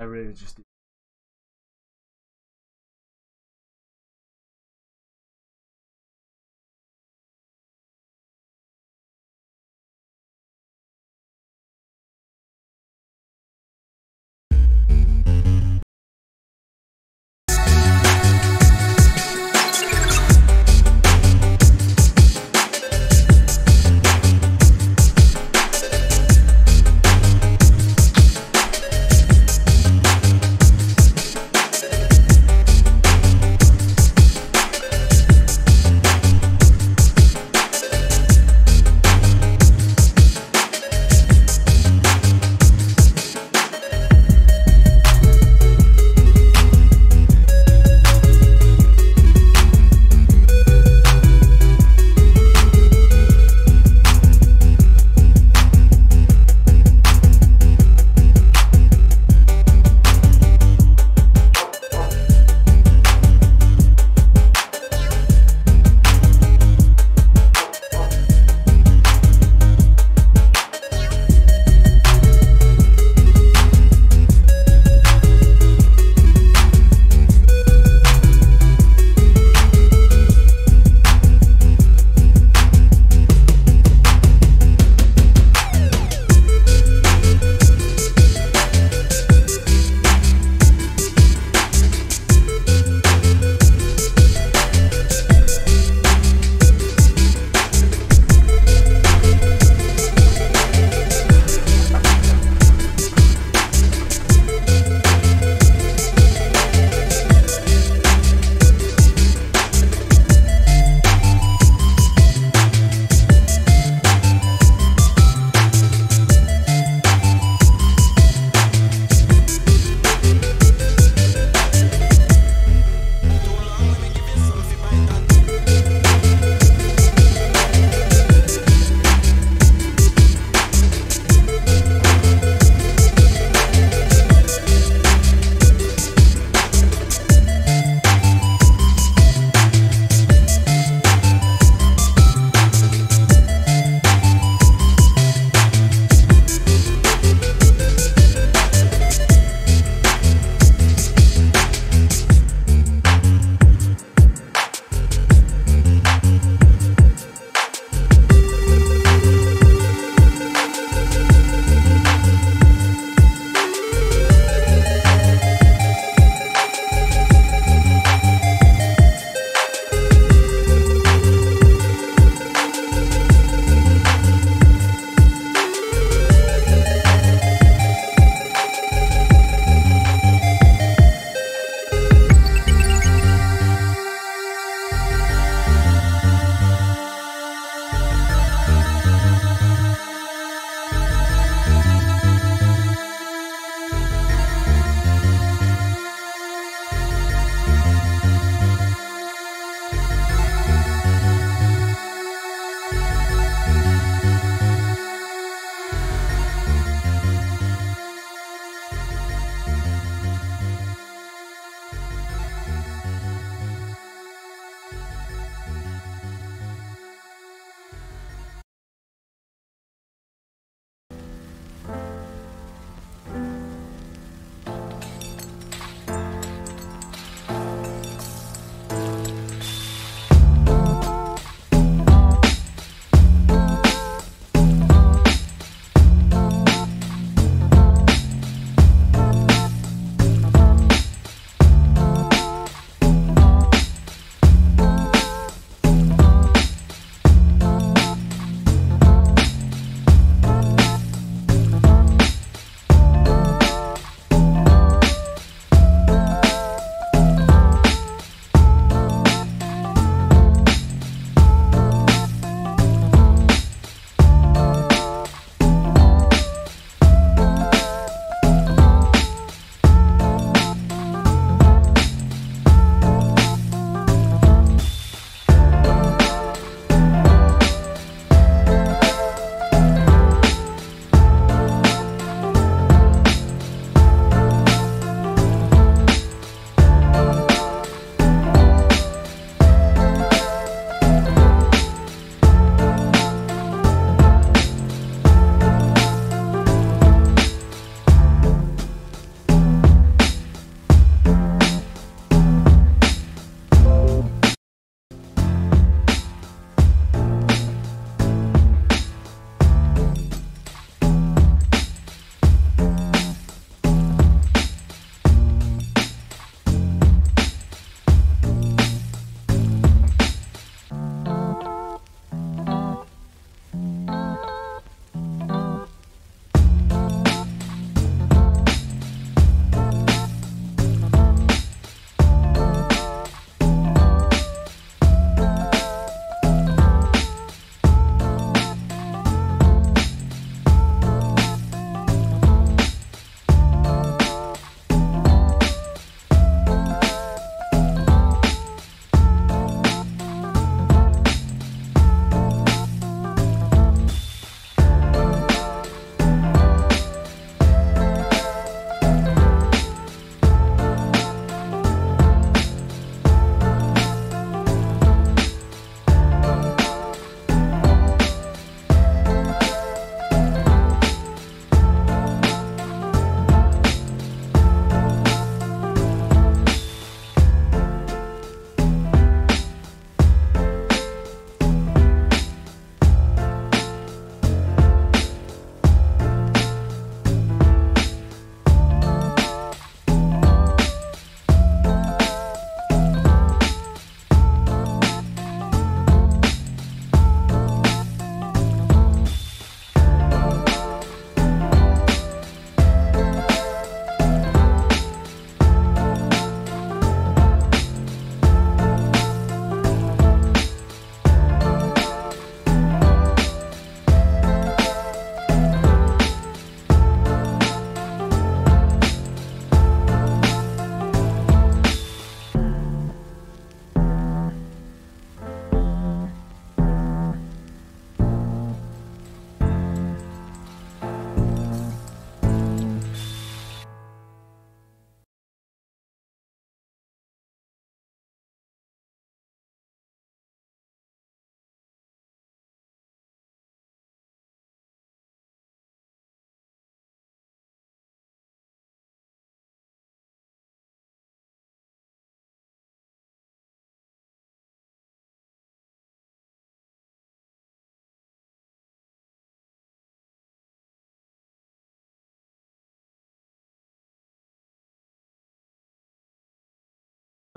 I really just.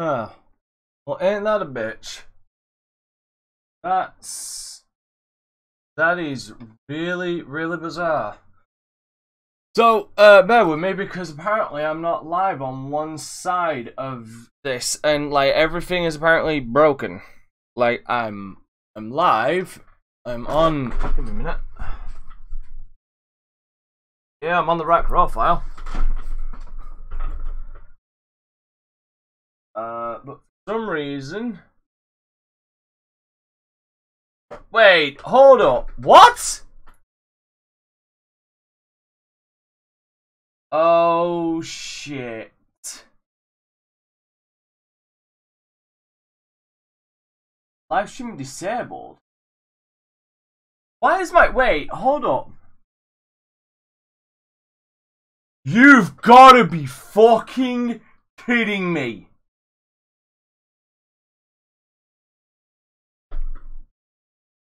Huh. Well, ain't that a bitch? That is really, really bizarre. So, bear with me, because apparently I'm not live on one side of this, and, like, everything is apparently broken. Like, I'm live, I'm on... Give me a minute. Yeah, I'm on the right profile. But for some reason... Wait, hold up, what?! Oh shit. Live stream disabled. Why is my wait, hold up. You've gotta be fucking kidding me.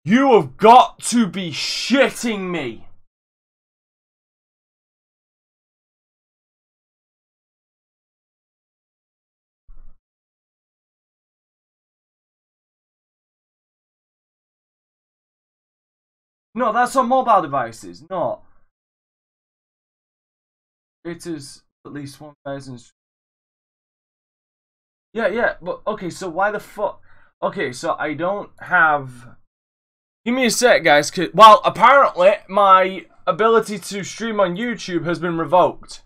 You have got to be shitting me. No, that's on mobile devices, not. It is at least 1,000. Yeah, yeah, but okay, so why the fuck? Okay, so I don't have. Give me a sec, guys. Cause, well, apparently my ability to stream on YouTube has been revoked.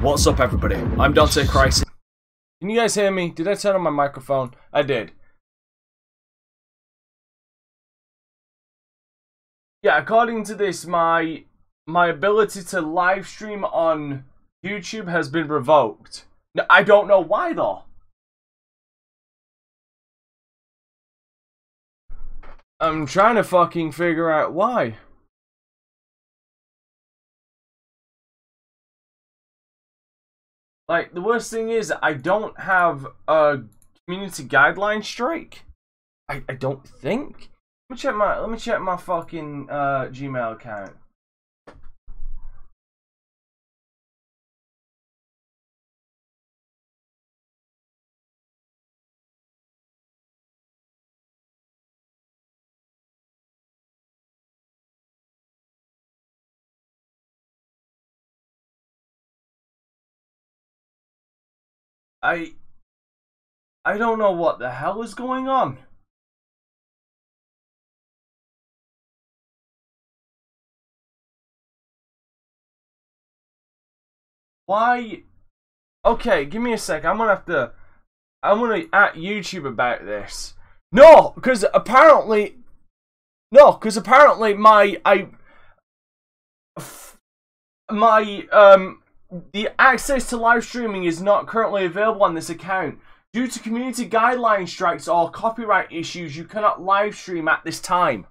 What's up, everybody? I'm Dante Crisis. Can you guys hear me? Did I turn on my microphone? I did. Yeah, according to this, my ability to live stream on YouTube has been revoked. Now, I don't know why though. I'm trying to fucking figure out why. Like, the worst thing is I don't have a community guideline strike. I don't think. Let me check my fucking Gmail account. I don't know what the hell is going on. Why? Okay, give me a sec. I'm gonna at YouTube about this. No, because apparently. No, because apparently the access to live streaming is not currently available on this account. Due to community guideline strikes or copyright issues, you cannot live stream at this time.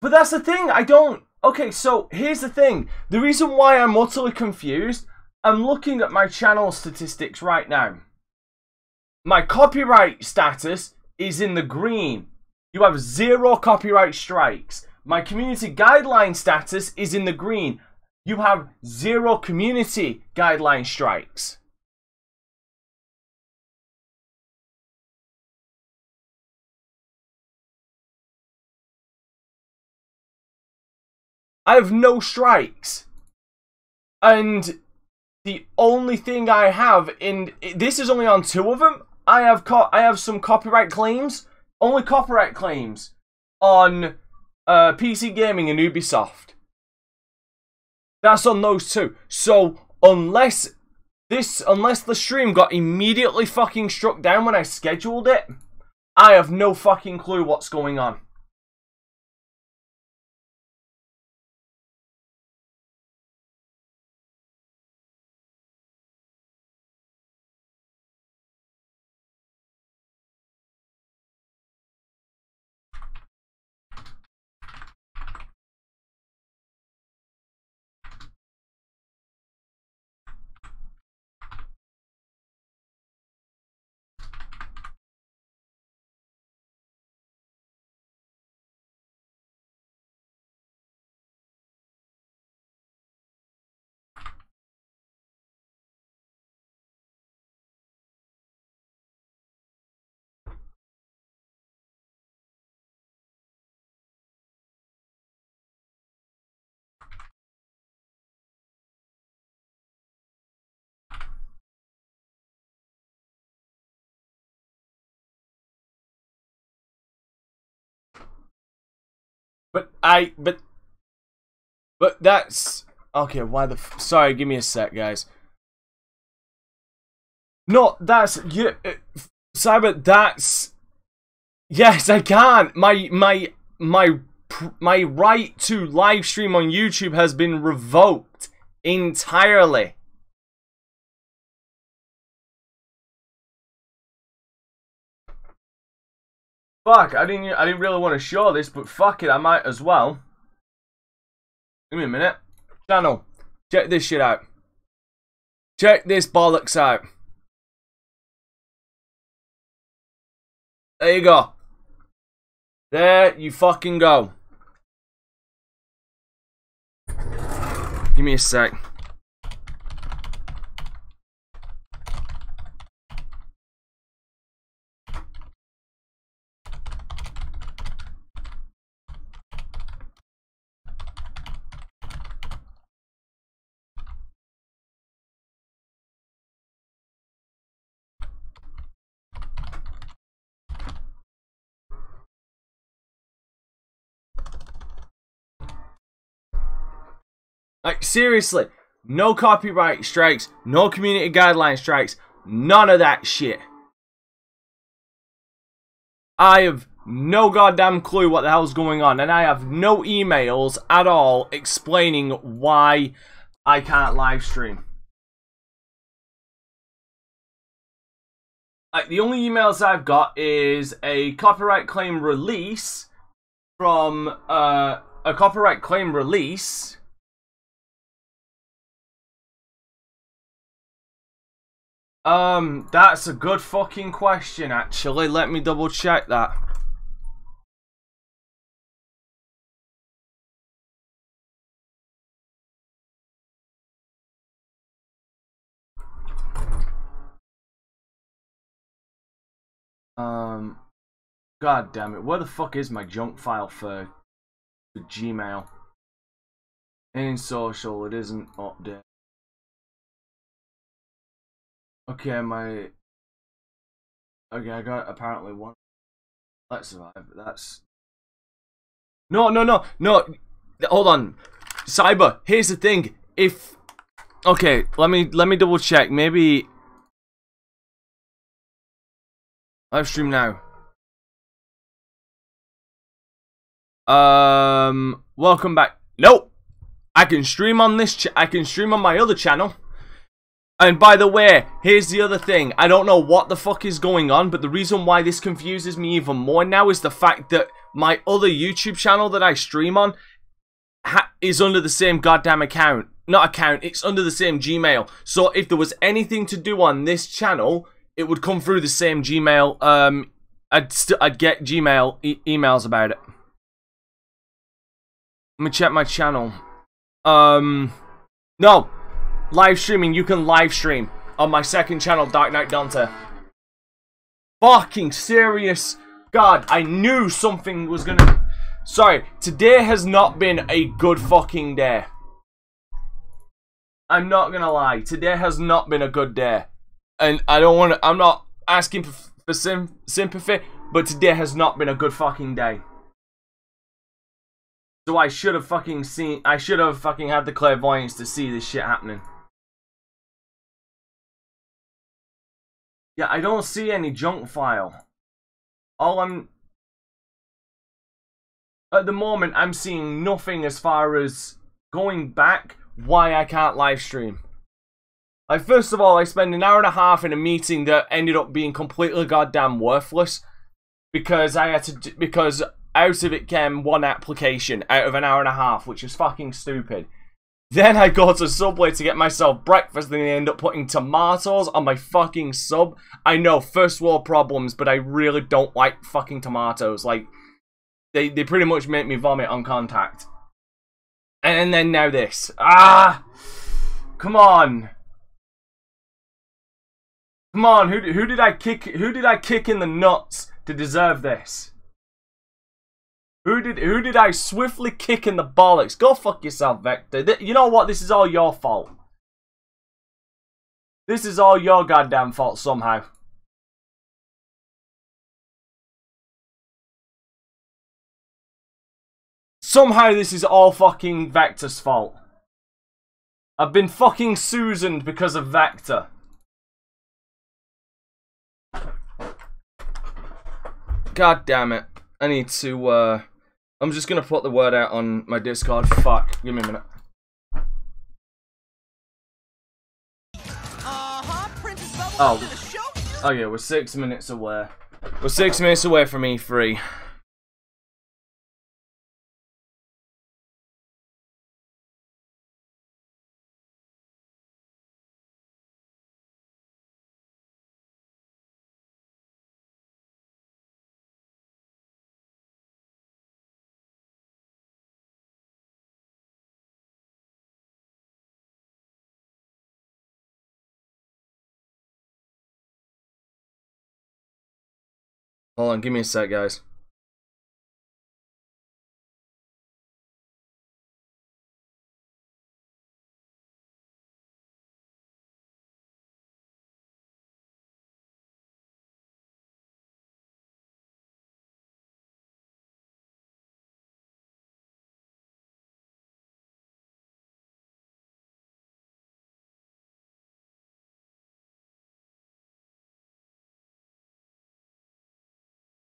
But that's the thing, I don't... Okay, so here's the thing. The reason why I'm utterly confused, I'm looking at my channel statistics right now. My copyright status is in the green. You have 0 copyright strikes. My community guideline status is in the green. You have 0 community guideline strikes. I have no strikes, and the only thing I have in this is only on two of them. I have some copyright claims, only copyright claims on PC Gaming and Ubisoft. That's on those two. So unless the stream got immediately fucking struck down when I scheduled it, I have no fucking clue what's going on. But that's, okay, why the, sorry, give me a sec, guys. No, that's, yeah, Cyber, that's, yes, I can. My right to live stream on YouTube has been revoked entirely. Fuck, I didn't really want to show this, but fuck it, I might as well. Give me a minute. Channel. Check this shit out. Check this bollocks out. There you go. There you fucking go. Give me a sec. Like, seriously, no copyright strikes, no community guideline strikes, none of that shit. I have no goddamn clue what the hell's going on, and I have no emails at all explaining why I can't live stream. Like, the only emails I've got is a copyright claim release from, a copyright claim release that's a good fucking question, actually. Let me double check that. God damn it, where the fuck is my junk file for Gmail? In social, it isn't updated. Okay, okay, I got apparently one. Let's survive, but that's... No, hold on. Cyber, here's the thing. If... Okay, let me double check. Maybe... Live stream now. Welcome back. Nope! I can stream on this I can stream on my other channel. And by the way, here's the other thing. I don't know what the fuck is going on, but the reason why this confuses me even more now is the fact that my other YouTube channel that I stream on is under the same goddamn account. Not account, it's under the same Gmail. So if there was anything to do on this channel, it would come through the same Gmail. I'd get Gmail emails about it. Let me check my channel. No. Live streaming, you can live stream on my second channel, Dark Knight Dante. Fucking serious. God, I knew something was gonna... Sorry, today has not been a good fucking day. I'm not gonna lie, today has not been a good day, and I don't want to, I'm not asking for sympathy, but today has not been a good fucking day. So I should have fucking seen, I should have fucking had the clairvoyance to see this shit happening. Yeah, I don't see any junk file. All I'm, at the moment, I'm seeing nothing as far as going back why I can't live stream. Like, first of all, I spent an hour and a half in a meeting that ended up being completely goddamn worthless because I had to, because out of it came one application out of an hour and a half, which is fucking stupid. Then I go to Subway to get myself breakfast, and they end up putting tomatoes on my fucking sub. I know, first world problems, but I really don't like fucking tomatoes. Like, they pretty much make me vomit on contact. And then now this. Ah! Come on. Come on, who did I kick in the nuts to deserve this? Who did I swiftly kick in the bollocks? Go fuck yourself, Vector. You know what? This is all your fault. This is all your goddamn fault somehow. Somehow this is all fucking Vector's fault. I've been fucking Susan'd because of Vector. God damn it. I need to, I'm just gonna put the word out on my Discord. Fuck, give me a minute. Oh yeah, we're 6 minutes away. We're 6 minutes away from E3. Hold on, give me a sec, guys.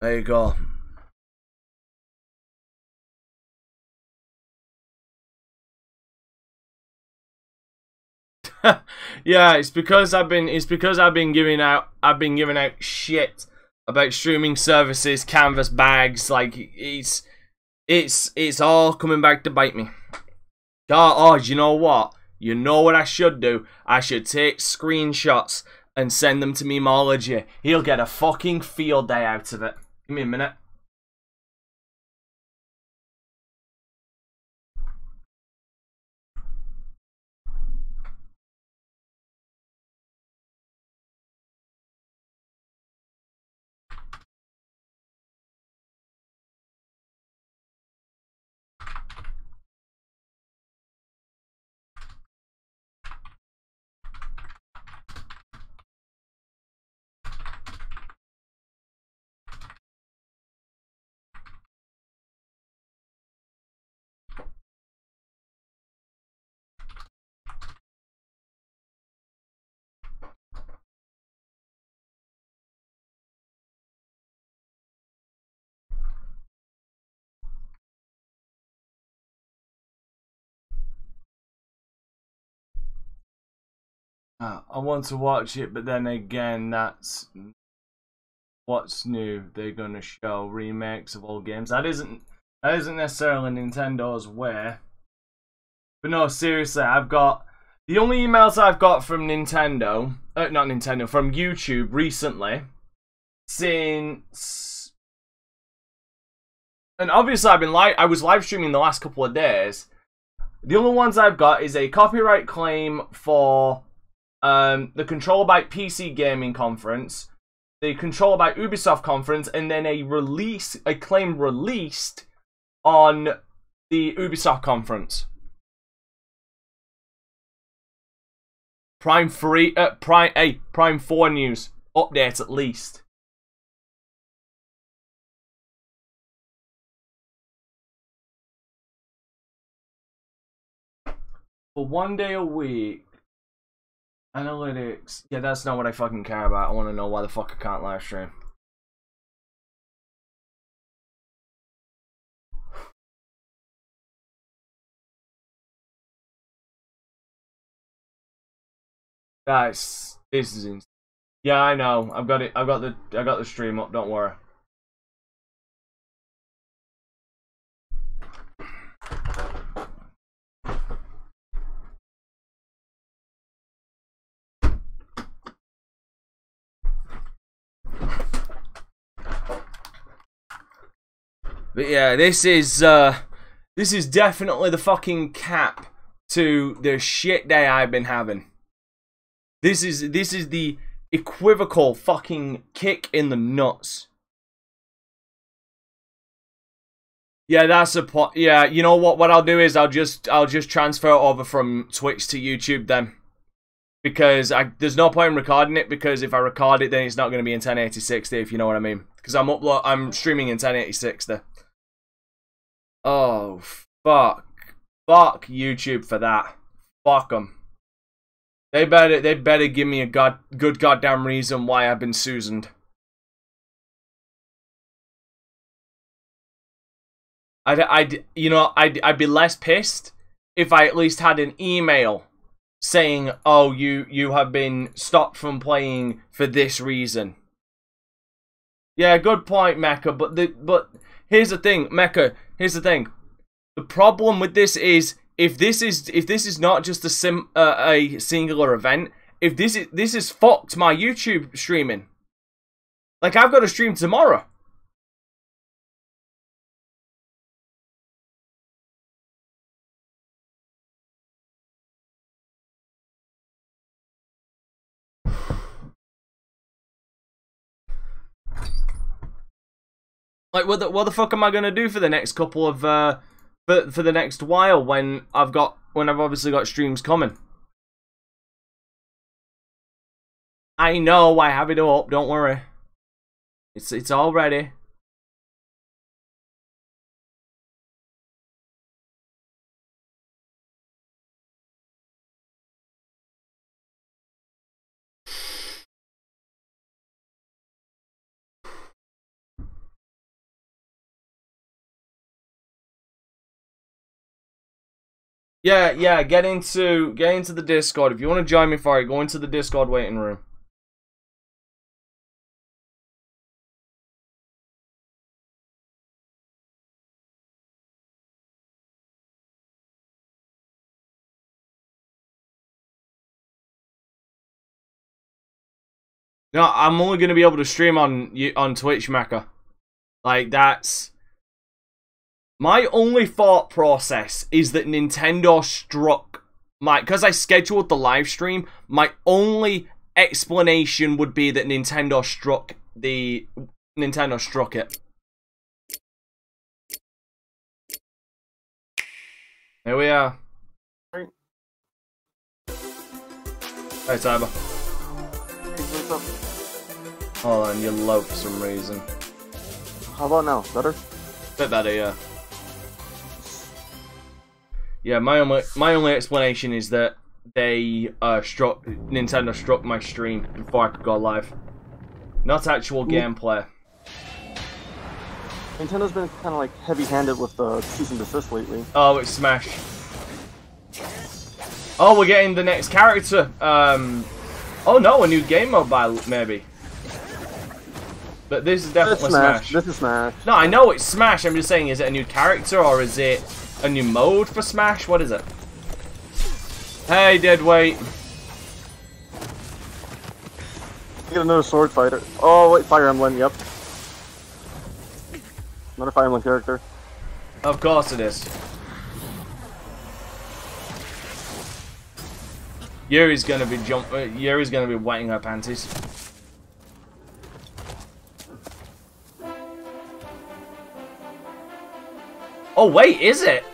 There you go. Yeah, it's because I've been giving out shit about streaming services, canvas bags, like it's all coming back to bite me. God, oh, you know what? You know what I should do? I should take screenshots and send them to Memeology. He'll get a fucking field day out of it. Give me a minute. I want to watch it, but then again, that's what's new. They're gonna show remakes of old games. That isn't necessarily Nintendo's way. But no, seriously, I've got the only emails I've got from Nintendo, not Nintendo, from YouTube recently, since, and obviously I was live streaming the last couple of days. The only ones I've got is a copyright claim for the Controller by PC Gaming Conference, the Controller by Ubisoft Conference, and then a claim released on the Ubisoft Conference. Prime 4 news. Update at least. For 1 day a week. Analytics. Yeah, that's not what I fucking care about. I want to know why the fuck I can't live stream. Guys, this is insane. Yeah, I know. I've got it. I got the stream up. Don't worry. But yeah, this is definitely the fucking cap to the shit day I've been having. This is the equivocal fucking kick in the nuts. Yeah, that's a point. Yeah, you know what? What I'll do is I'll just transfer it over from Twitch to YouTube then, because there's no point in recording it, because if I record it, then it's not going to be in 1080p, if you know what I mean. Because I'm streaming in 1080p. Oh fuck! Fuck YouTube for that. Fuck them. They better give me a good goddamn reason why I've been Susan'd. I'd be less pissed if I at least had an email saying, "Oh, you have been stopped from playing for this reason." Yeah, good point, Mecha. But here's the thing, Mecha. Here's the thing. The problem with this is, if this is not just a singular event, if this is fucked my YouTube streaming. Like, I've got to stream tomorrow. Like, what the fuck am I gonna do for the next couple of for the next while when I've obviously got streams coming? I know, I have it up. Don't worry, it's all ready. Yeah, get into the Discord. If you want to join me for it, go into the Discord waiting room. No, I'm only going to be able to stream on Twitch, Mecca. Like, that's... My only thought process is that Nintendo struck my... Because I scheduled the live stream, my only explanation would be that Nintendo struck it. Here we are. Hey, Cyber. Hey, what's up? Hold on, you're low for some reason. How about now? Better? Bit better, yeah. Yeah, my only explanation is that they Nintendo struck my stream before I could go live. Not actual gameplay. Nintendo's been kind of like heavy-handed with the cease and desist lately. Oh, it's Smash. Oh, we're getting the next character. Oh no, a new game mode maybe. But this is definitely Smash. This is Smash. No, I know it's Smash. I'm just saying, is it a new character or is it a new mode for Smash? What is it? Hey, Deadweight. Get another sword fighter. Oh, wait, Fire Emblem, yep. Another Fire Emblem character. Of course it is. Yuri's gonna be wetting her panties. Oh wait, is it?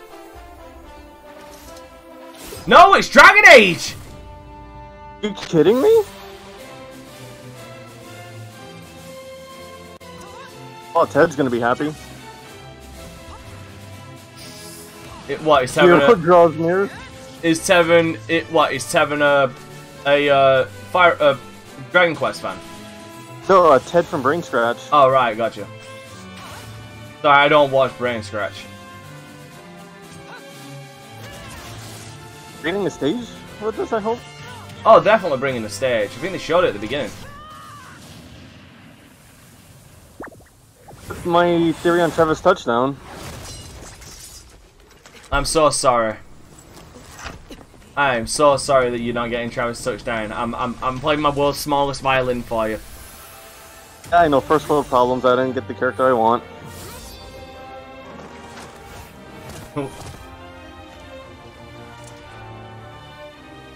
No, it's Dragon Age! You kidding me? Oh, Ted's gonna be happy. Is Tevin a Dragon Quest fan? No, Ted from Brain Scratch. Oh, right, gotcha. Sorry, I don't watch Brain Scratch. Bringing the stage with this, I hope? Oh, definitely bringing the stage. I think they showed it at the beginning. That's my theory on Trevor's touchdown. I'm so sorry. I am so sorry that you're not getting Travis touchdown. I'm playing my world's smallest violin for you. Yeah, I know, first world problems. I didn't get the character I want.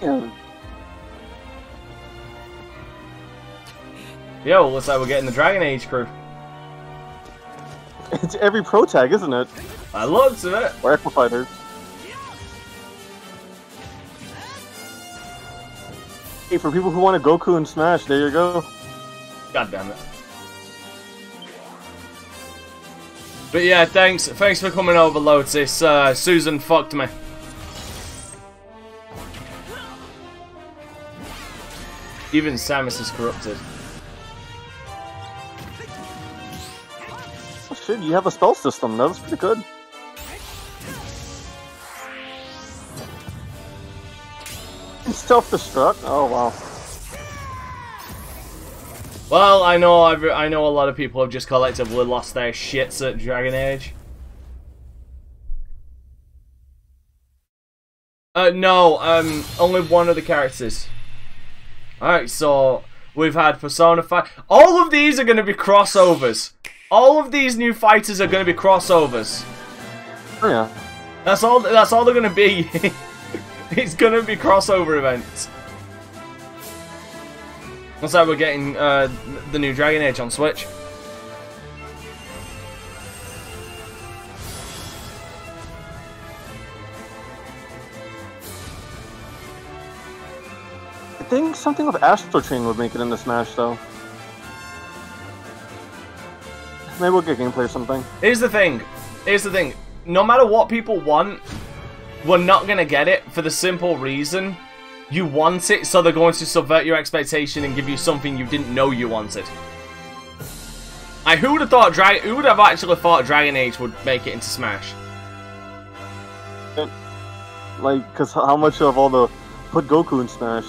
Yeah. Yeah, well, looks like we're getting the Dragon Age crew. It's every pro tag, isn't it? I love it. We're Equifighters. Hey, for people who want a Goku and Smash, there you go. God damn it. But yeah, thanks for coming over, Lotus. Susan fucked me. Even Samus is corrupted. Oh shit, you have a spell system. That was pretty good. Self-destruct. Oh wow. Well, I know a lot of people have just collectively lost their shits at Dragon Age. No, only one of the characters. Alright, so we've had Persona 5. All of these are going to be crossovers. All of these new fighters are going to be crossovers. Oh yeah. That's all they're going to be. It's going to be crossover events. Looks like we're getting the new Dragon Age on Switch. I think something of Astral Chain would make it into Smash, though. Maybe we'll get gameplay or something. Here's the thing. No matter what people want, we're not going to get it for the simple reason you want it, so they're going to subvert your expectation and give you something you didn't know you wanted. Who would have actually thought Dragon Age would make it into Smash? Like, because how much of all the... Put Goku in Smash,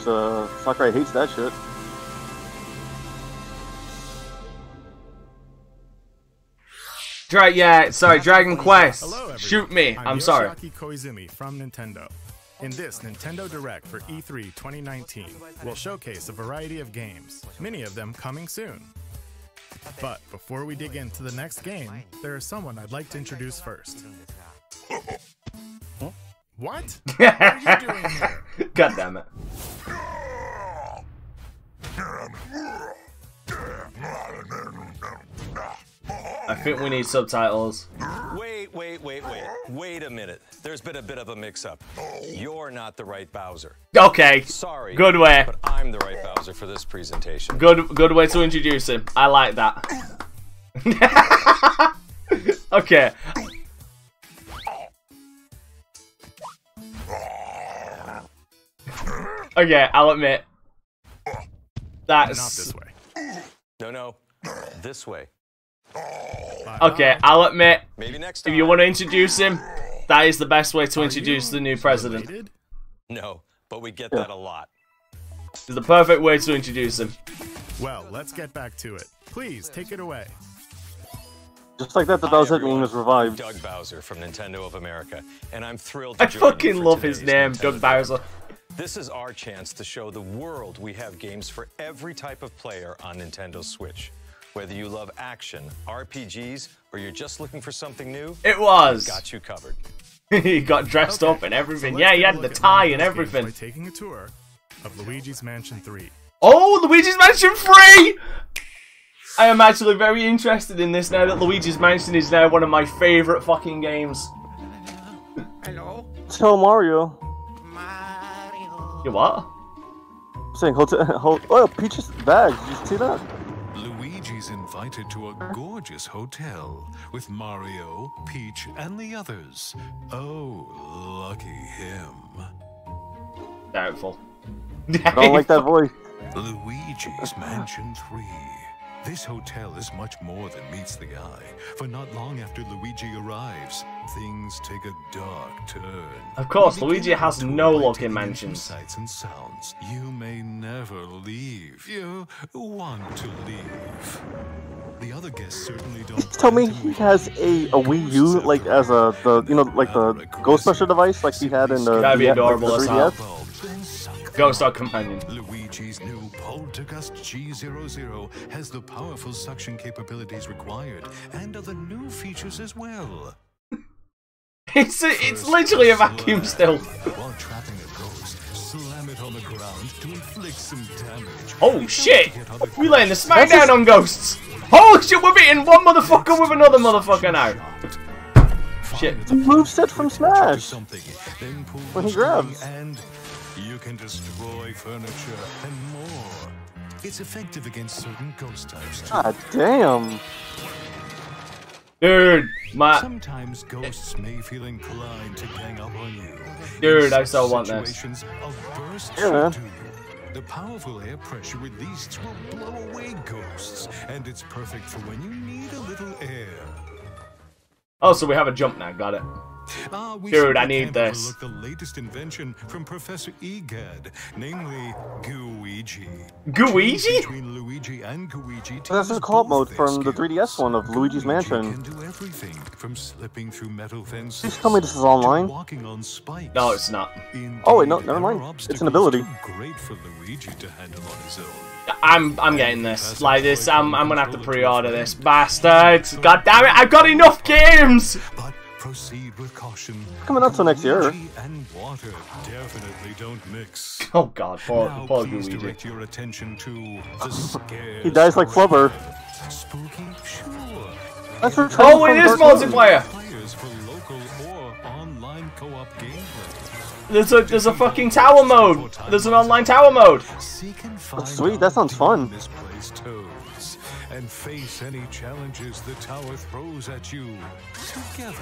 Sakurai hates that shit. Dragon Quest. Hello, shoot me. I'm sorry. Koizumi from Nintendo. In this Nintendo Direct for E3 2019, we'll showcase a variety of games, many of them coming soon. But before we dig into the next game, there is someone I'd like to introduce first. Huh? What? What are you doing here? God damn it. I think we need subtitles. Wait a minute. There's been a bit of a mix-up. You're not the right Bowser. Okay. Sorry. Good way. But I'm the right Bowser for this presentation. Good way to introduce him. I like that. Okay. Okay, I'll admit. That's... Not this way. No. This way. Okay, I'll admit, maybe next time. If you want to introduce him, that is the best way to introduce the new president. Related? No, but we get that a lot. It's the perfect way to introduce him. Well, let's get back to it. Please, take it away. Just like that, the Bowser meme was revived. Doug Bowser from Nintendo of America, and I'm thrilled to join you for today's Nintendo. I fucking love his name, Doug Bowser. This is our chance to show the world we have games for every type of player on Nintendo Switch. Whether you love action, RPGs, or you're just looking for something new, got you covered. He got dressed up and everything. So yeah, he had the tie and everything. Taking a tour of Luigi's Mansion 3. Oh, Luigi's Mansion 3! I am actually very interested in this now that Luigi's Mansion is now one of my favorite fucking games. Hello. So Mario. You what? I'm saying oh, Peach's bags. Did you see that? Luigi's invited to a gorgeous hotel with Mario, Peach, and the others. Oh, lucky him. Doubtful. I don't like that voice. Luigi's Mansion 3. This hotel is much more than meets the eye, for not long after Luigi arrives, things take a dark turn. Of course, Luigi has no luck in mansions. Sights and sounds. You may never leave. You want to leave. The other guests certainly don't. Tell me he has a Wii U, like as a the Ghostbuster device, like he had in the. That'd be adorable as hell. Ghost our companion. Luigi's new Poltergust G00 has the powerful suction capabilities required and other new features as well. It's literally a vacuum still. While trapping a ghost, slam it on the ground to inflict some damage. Oh shit! We laying the smackdown on ghosts! Holy shit, we're beating one motherfucker with another motherfucker now! Shit. The moveset from Smash! When he grabs. You can destroy furniture and more. It's effective against certain ghost types too. God damn. Dude, my sometimes ghosts may feel inclined to gang up on you. Dude, I still want that. Yeah, the powerful air pressure released will blow away ghosts, and it's perfect for when you need a little air. Oh, so we have a jump now, got it. Dude, I need this. Look, the latest invention from Professor Egad, namely Gooigi. Gooigi? Between Luigi and Gooigi. That's the co-op mode from the 3DS one of Luigi's Mansion. Please tell me this is online. No, it's not. Oh wait, no, never mind. It's an ability. I'm getting this. Like this, I'm gonna have to pre-order this, bastards. God damn it! I've got enough games. Proceed with caution. Coming out till next year. And water definitely don't mix. Oh god, poor Luigi. Direct your attention to the he dies like Flubber. Spooky, sure. That's for oh, it is multiplayer. There's a fucking tower mode. There's an online tower mode. That's sweet. That sounds fun. And face any challenges the tower throws at you together.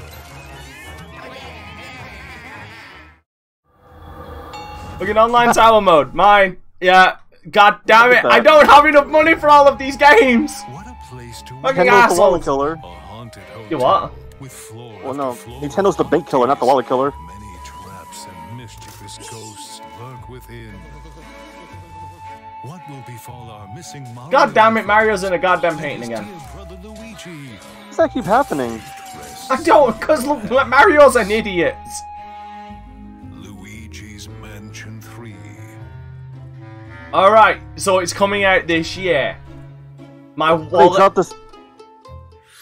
Look at online tower mode. Mine. Yeah. God damn it. I don't have enough money for all of these games. What a place to fucking asshole. Killer. You what? Well, no. Nintendo's the bait killer, not the wallet killer. Many traps and mischievous ghosts lurk within. What will befall our missing Mario? God damn it, Mario's in a goddamn painting again. What does that keep happening? I don't, because look, Mario's an idiot. Luigi's Mansion 3. Alright, so it's coming out this year. My wallet.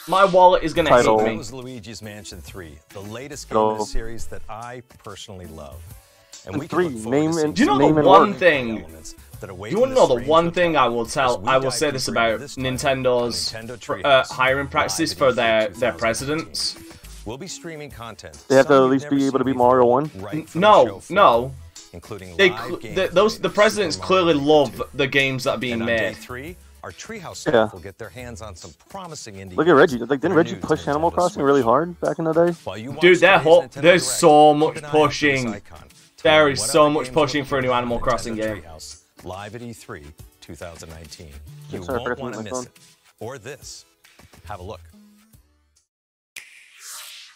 My wallet is gonna hate me. It was Luigi's Mansion 3, the latest game in the series that I personally love. And we can look forward to seeing the one thing. You want to know the one thing I will say this about Nintendo's hiring practices for their presidents? We'll be streaming content. They have to at least be able to be Mario 1? No, no. Including the presidents clearly love the games that are being made. Our treehouse staff will get their hands on some promising indie. Look at Reggie. Like, didn't Reggie push Animal Crossing really hard back in the day? Dude, there's so much pushing. There is so much pushing for a new Animal Crossing game. Live at E3 2019. You won't want to miss it. Or this. Have a look.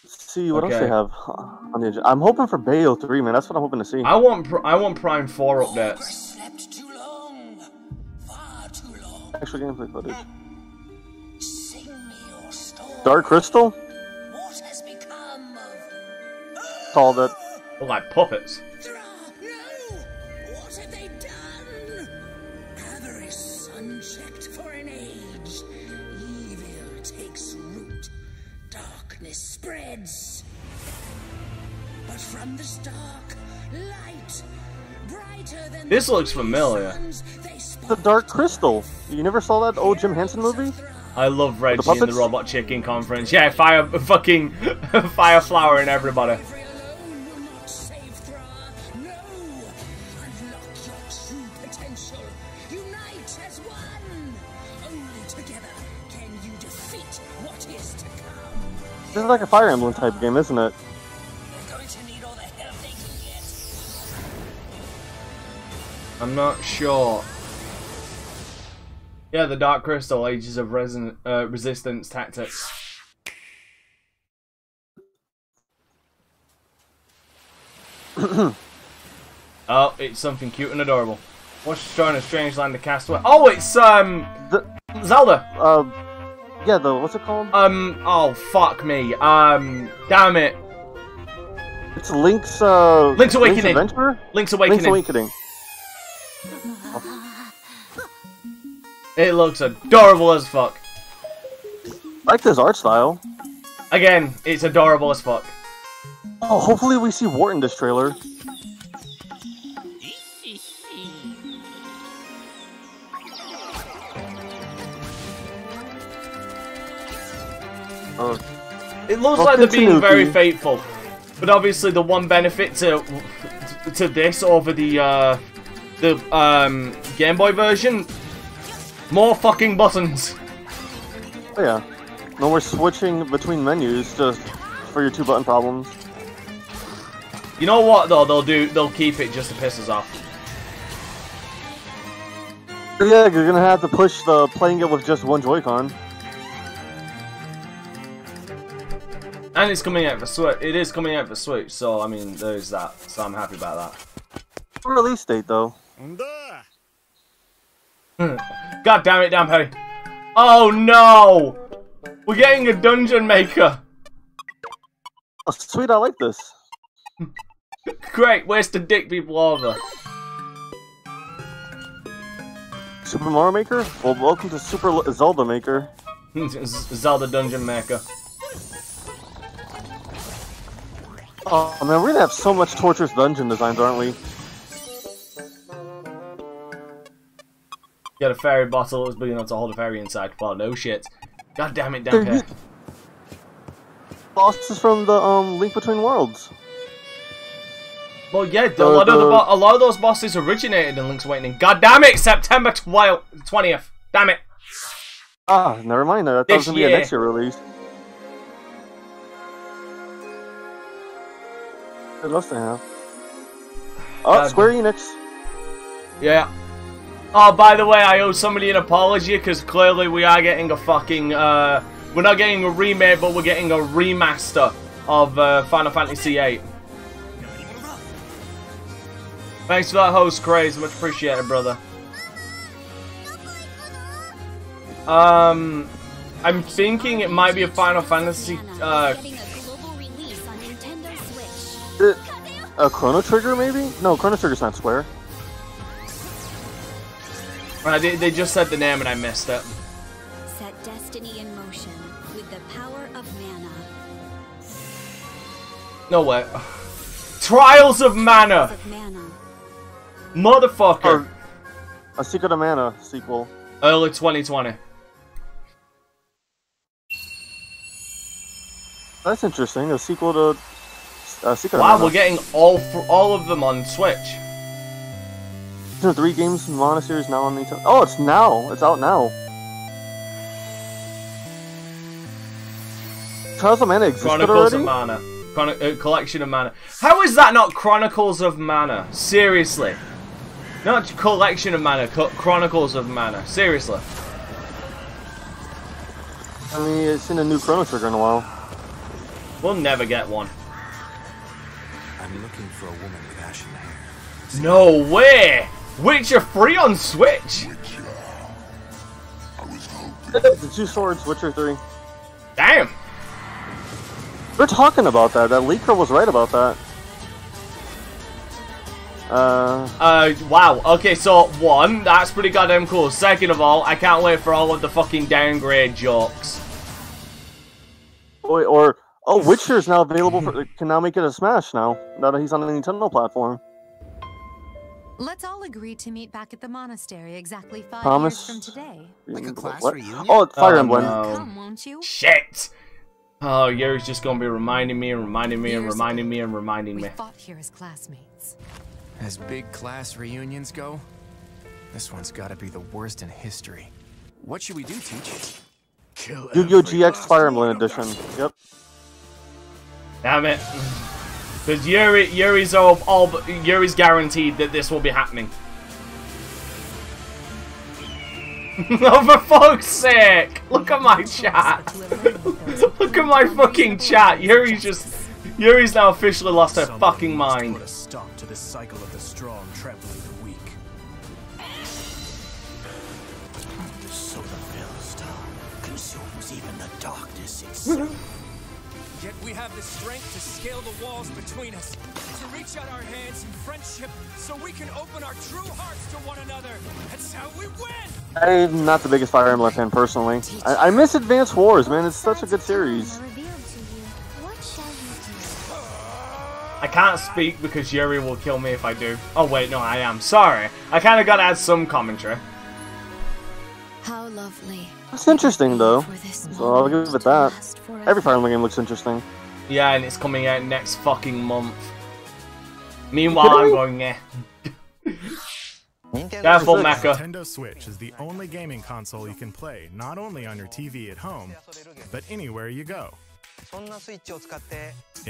Let's see what else they have on the agenda. I'm hoping for Bayo 3, man. That's what I'm hoping to see. I want Prime 4 updates. Actual gameplay footage. Dark Crystal? What has become of... It's all that. They're like puppets. Spreads, but from this dark light, brighter than this looks familiar. The Dark Crystal. You never saw that old Jim Henson movie? I love Reggie and the Robot Chicken Conference. Yeah, fire fucking fire flower in everybody. battle. Unite as one. Only together can you defeat what is to come. This is like a Fire Emblem type game, isn't it? They're going to need all the help they can get. I'm not sure. Yeah, the Dark Crystal, Ages of Resistance Tactics. Oh, it's something cute and adorable. What's showing a strange land to cast away? Oh, it's Zelda. Yeah, the what's it called? Oh fuck me. Damn it. It's Link's Link's Awakening. Link's Adventure? Link's Awakening. Link's Awakening. It looks adorable as fuck. I like this art style. Again, it's adorable as fuck. Oh, hopefully we see Wart in this trailer. It looks like they're being very faithful, but obviously the one benefit to this over the Game Boy version, more fucking buttons. Oh yeah, no more switching between menus just for your two button problems. You know what though? They'll do. They'll keep it just to piss us off. Yeah, you're gonna have to push the playing it with just one Joy-Con. And it's coming out for Switch. It is coming out for Switch, so I mean, there's that. So I'm happy about that. Release date though. God damn it, damn hey! Oh no! We're getting a dungeon maker. Oh, sweet, I like this. Great, where's the dick people over? Super Mario Maker? Well, welcome to Super Zelda Maker. Zelda Dungeon Maker. Oh man, we're gonna have so much torturous dungeon designs, aren't we? Got a fairy bottle that was big enough to hold a fairy inside. Well, no shit. God damn it, damn it. Bosses from the Link Between Worlds. Well, yeah, a lot of those bosses originated in Link's Awakening. God damn it, September 20th. Damn it. Ah, never mind. That was gonna be a next year release. I'd love to have. Oh, Square Enix. Yeah. Oh, by the way, I owe somebody an apology because clearly we are getting a fucking. We're not getting a remake, but we're getting a remaster of Final Fantasy VIII. Thanks for that host, Craze. Much appreciated, brother. I'm thinking it might be a Final Fantasy. A Chrono Trigger, maybe? No, Chrono Trigger's not Square. They just said the name and I missed it. Set destiny in motion with the power of mana. No way. Trials of Mana. Motherfucker! A Secret of Mana sequel. Early 2020. That's interesting. A sequel to Secret of Mana. Wow, we're getting all of them on Switch. There are 3 games from Mana series now on Nintendo. Oh, it's now. It's out now. Trials of Mana existed already? Chronicles of Mana. Collection of Mana. How is that not Chronicles of Mana? Seriously. Not Collection of Mana, Chronicles of Mana. Seriously. I mean, it's in a new Chrono Trigger in a while. We'll never get one. I'm looking for a woman with ashen hair. No way! Witcher 3 on Switch? Witcher. I was hoping. The Two Swords, Witcher 3. Damn! They're talking about that. That leaker was right about that. Wow. Okay, so, one, that's pretty goddamn cool. Second of all, I can't wait for all of the fucking downgrade jokes. Oh, Witcher's now available for, can now make it a Smash now that he's on the Nintendo platform. Let's all agree to meet back at the monastery exactly 5 years from today. Like a class reunion? Oh, Fire Emblem. No. Come, won't you? Shit! Oh, Yuri's just gonna be reminding me and reminding me and reminding me and reminding me. We fought here as classmates. As big class reunions go, This one's gotta be the worst in history. What should we do, Teach? Yu-Gi-Oh! GX Fire Emblem Edition. Yep. Damn it. Because Yuri's guaranteed that this will be happening. No, for fuck's sake! Look at my chat! Look at my fucking chat! Yuri's now officially lost her fucking mind. Put a stop to this cycle of the strong trampling the weak. The solar star consumes even the darkness itself. Yet we have the strength to scale the walls between us, to reach out our hands in friendship, so we can open our true hearts to one another. That's how we win! I'm not the biggest Fire Emblem fan, personally. I miss Advance Wars, man. It's such a good series. I can't speak because Yuri will kill me if I do. Oh, wait, no, I am. Sorry. I kind of got to add some commentary. How lovely. It's interesting, though. So I'll give it that. Every Fire Emblem game looks interesting. Yeah, and it's coming out next fucking month. Meanwhile, I'm going, eh. Careful, Mecha. Nintendo Switch is the only gaming console you can play, not only on your TV at home, but anywhere you go.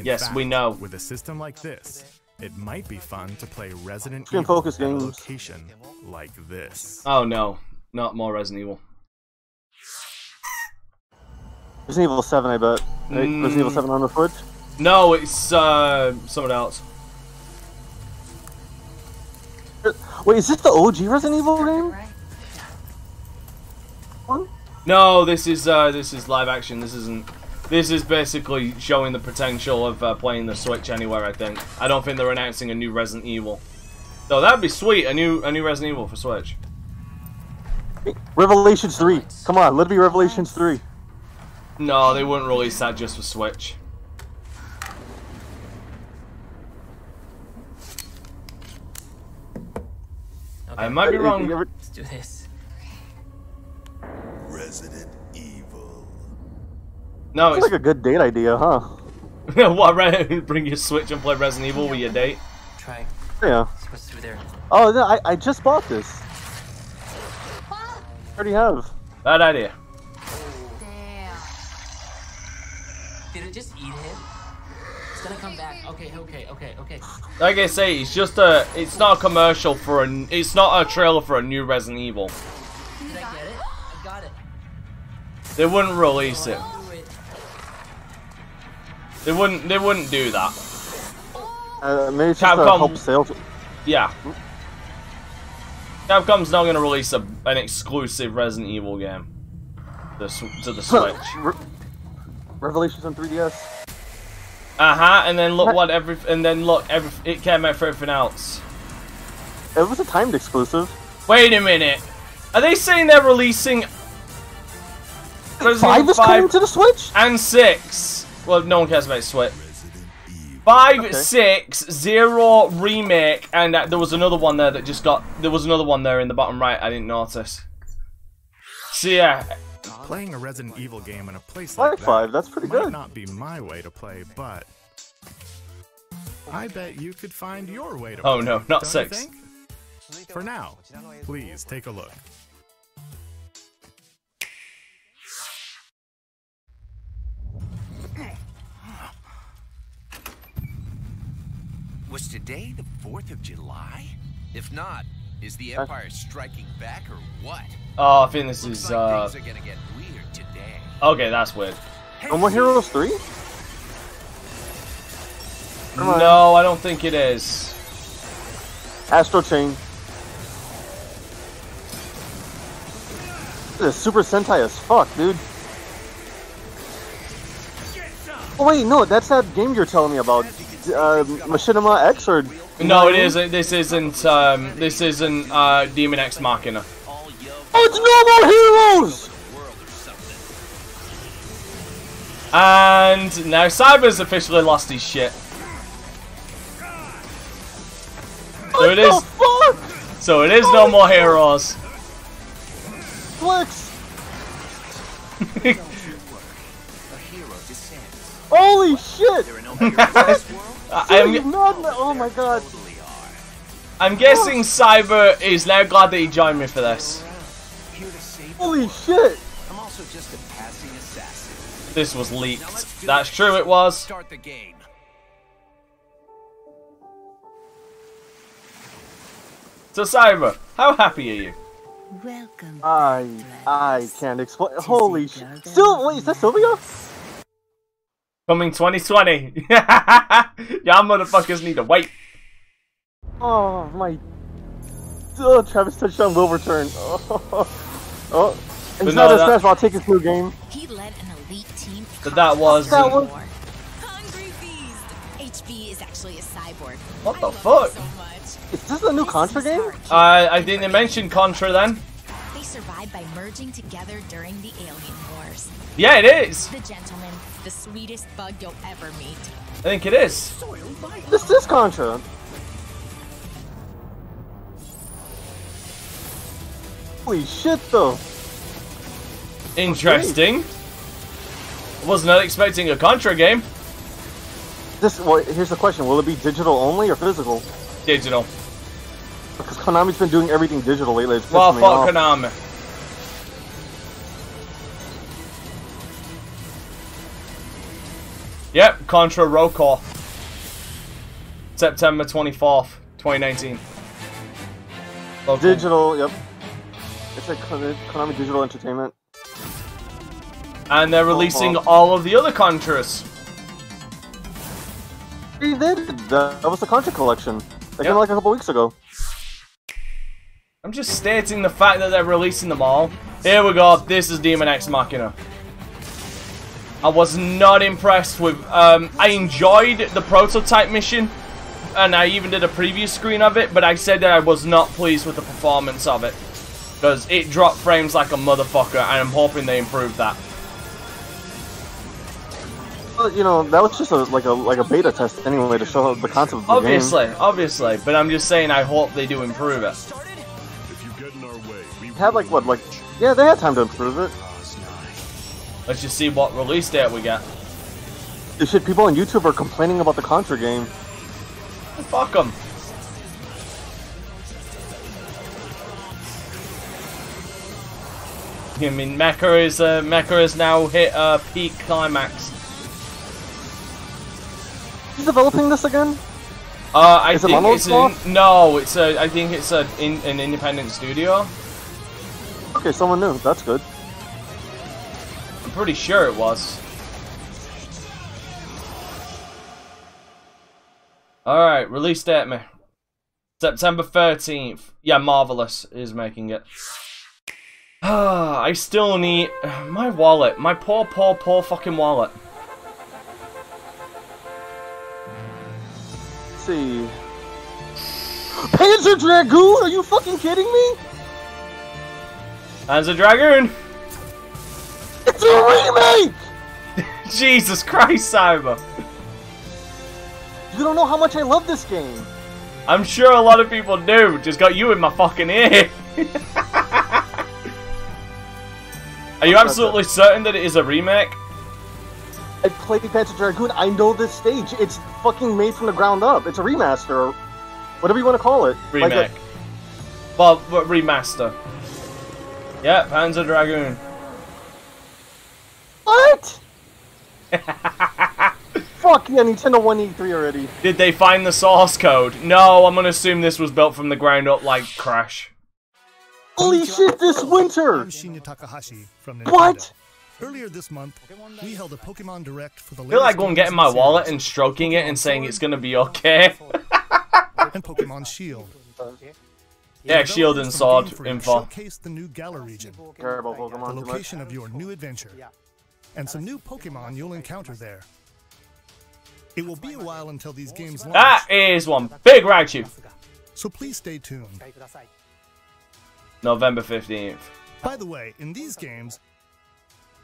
Yes, we know. With a system like this, it might be fun to play Resident Evil in a location like this. Oh, no. Not more Resident Evil. Resident Evil 7, I bet. Resident Evil 7 on the Switch? No, it's someone else. Wait, is this the OG Resident Evil game? What? No, this is live action. This isn't. This is basically showing the potential of playing the Switch anywhere. I think. I don't think they're announcing a new Resident Evil. Though that'd be sweet. A new Resident Evil for Switch. Revelations 3. Come on, let it be Revelations 3. No, they wouldn't release that just for Switch. Okay. I might be wrong. Let's do this. Resident Evil. No, it's like a good date idea, huh? What? Bring your Switch and play Resident Evil with your date. Try. Yeah. What's through there? Oh, no, I just bought this. What? I already have. Bad idea. Did it just eat him? It's gonna come back. Okay. Like I say, it's just a. It's not a commercial for a. It's not a trailer for a new Resident Evil. Did I get it? I got it. They wouldn't release it. They wouldn't. They wouldn't do that. Maybe it's Capcom, just to help sales. Yeah. Capcom's not gonna release an exclusive Resident Evil game. To the Switch. Revelations on 3DS. And then look what it came out for everything else. It was a timed exclusive. Wait a minute. Are they saying they're releasing Resident 5 is coming to the Switch? And 6. Well, no one cares about Switch. 5, okay. 6, 0 remake, and there was another one there that just got. There was another one there in the bottom right. I didn't notice. So yeah. Playing a Resident Evil game in a place like that that's pretty good. Might not be my way to play, but I bet you could find your way to play. Oh no, not 6. For now, please take a look. Was today the 4th of July? If not, is the Empire striking back or what? Oh, I think this is, things are gonna get weird today. Okay, that's weird. Homo Heroes 3? No, I don't think it is. Astral Chain. This is Super Sentai as fuck, dude. Oh, wait, no, that's that game you're telling me about. Machinima X or... No, it isn't. This isn't Daemon X Machina. Oh, it's Normal Heroes! And now Cyber's officially lost his shit. So it is. So it is No More Heroes. Flex. Holy shit! Oh my god! I'm guessing Cyber is now glad that he joined me for this. Holy shit! I'm also just a passing assassin. This was leaked. That's true, it was. Start the game. So Cyber, how happy are you? Welcome. I can't explain. Holy shit! Still, wait, is that Sylvia? Coming 2020. Y'all motherfuckers need to wait. Oh my! Oh, Travis touched on Wilburturn. Oh, he's not a Smash. I'll take his full game. He led an elite team. But that was. That was. Hungry Beast. HB is actually a cyborg. What the fuck? Is this a new Contra game? I didn't mention Contra then. They survived by merging together during the Alien Wars. Yeah, it is. The gentleman, the sweetest bug you'll ever meet. I think it is. This is Contra. Holy shit, though. Interesting. Okay. I was not expecting a Contra game. This, well, here's the question. Will it be digital only or physical? Digital. Because Konami's been doing everything digital lately. It's well, fuck Konami. Yep, Contra roll call. September 24th, 2019. Local. Digital, yep. It's like Konami Digital Entertainment. And they're releasing all of the other Contras. They did. That was the Contra collection. That came like a couple weeks ago. I'm just stating the fact that they're releasing them all. Here we go. This is Daemon X Machina. I was not impressed with... I enjoyed the prototype mission. And I even did a preview screen of it. But I said that I was not pleased with the performance of it. Because it dropped frames like a motherfucker, and I'm hoping they improve that. Well, you know, that was just like a beta test anyway to show the concept of the game. Obviously, but I'm just saying I hope they do improve it. If you get in our way, we had like what, like yeah, they had time to improve it. Let's just see what release date we get. This shit, people on YouTube are complaining about the Contra game. Fuck them. I mean, Mecha has now hit a peak climax. He's developing this again? I think it's an independent studio. Okay, someone new. That's good. I'm pretty sure it was. All right, release date, me. September 13th. Yeah, Marvelous is making it. I still need my wallet. My poor, poor, poor fucking wallet. Let's see. Panzer Dragoon? Are you fucking kidding me? Panzer Dragoon? It's a remake! Jesus Christ, Cyber. You don't know how much I love this game. I'm sure a lot of people do. Just got you in my fucking ear. Are you absolutely certain that it is a remake? I played Panzer Dragoon, I know this stage. It's fucking made from the ground up. It's a remaster, or whatever you want to call it. Remake. Like a... Well, remaster. Yeah, Panzer Dragoon. What? Fuck yeah, Nintendo 1E3 already. Did they find the source code? No, I'm gonna assume this was built from the ground up like Crash. Holy shit, this winter! I'm Shinya Takahashi from Nintendo. What? Earlier this month, we held a Pokémon Direct for the latest. I feel like going getting my wallet and stroking it and saying it's gonna be okay. And Pokémon Shield. Yeah, Shield and Sword info. Showcase the new Galar region. Terrible Pokémon. The location of your new adventure. And some new Pokémon you'll encounter there. It will be a while until these games launch. That is one big Raichu. So please stay tuned. November 15th. By the way, in these games,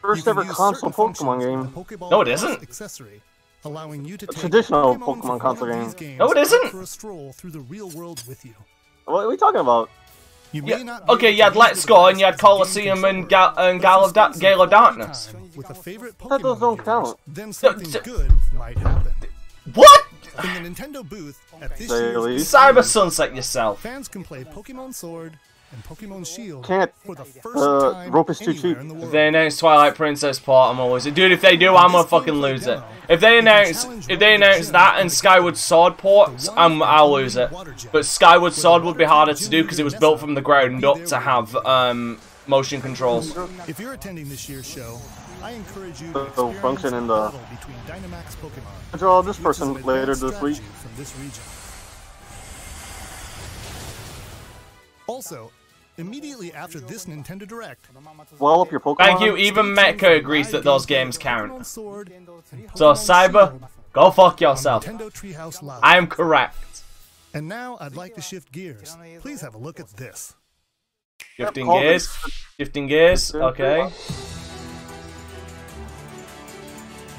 first ever console Pokemon game. No, it isn't. Accessory, allowing you to take traditional Pokemon console game. No, it isn't. For a stroll through the real world with you. What are we talking about? You may not okay, you had Let's Go and you had Colosseum and Gale of Darkness. That those don't count. Then something good might happen. What? In the Nintendo booth at this year's Cyber Sunset yourself. Fans can play Pokémon Sword and Pokémon Shield for the first time rope is too cheap. In the world. If they announce Twilight Princess Port, I'm always dude. If they do, I'm gonna fucking lose it. If they announce that and Skyward Sword ports, I'll lose it. But Skyward Sword would be harder to do because it was built from the ground up to have motion controls. If you're attending this year's show, I encourage you to function in the between Dynamax Pokemon. Draw this person later this week. From this region. Also, immediately after this Nintendo Direct, well up your Pokemon. Thank you. Even Metka agrees that those games count. So Cyber, go fuck yourself. I am correct. And now I'd like to shift gears. Please have a look at this. Shifting gears. Shifting gears. Okay.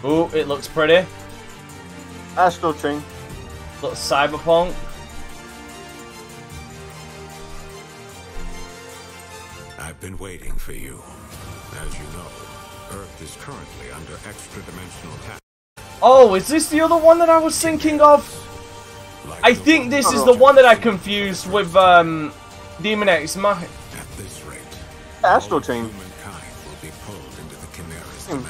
Ooh, it looks pretty. Astral Chain. Looks cyberpunk. I've been waiting for you. As you know, Earth is currently under extra-dimensional attack. Oh, is this the other one that I was thinking of? Like I think this is the one that I confused with Daemon X Machina. At this rate, Astral Chain. Humankind will be pulled into the Chimera's dimension.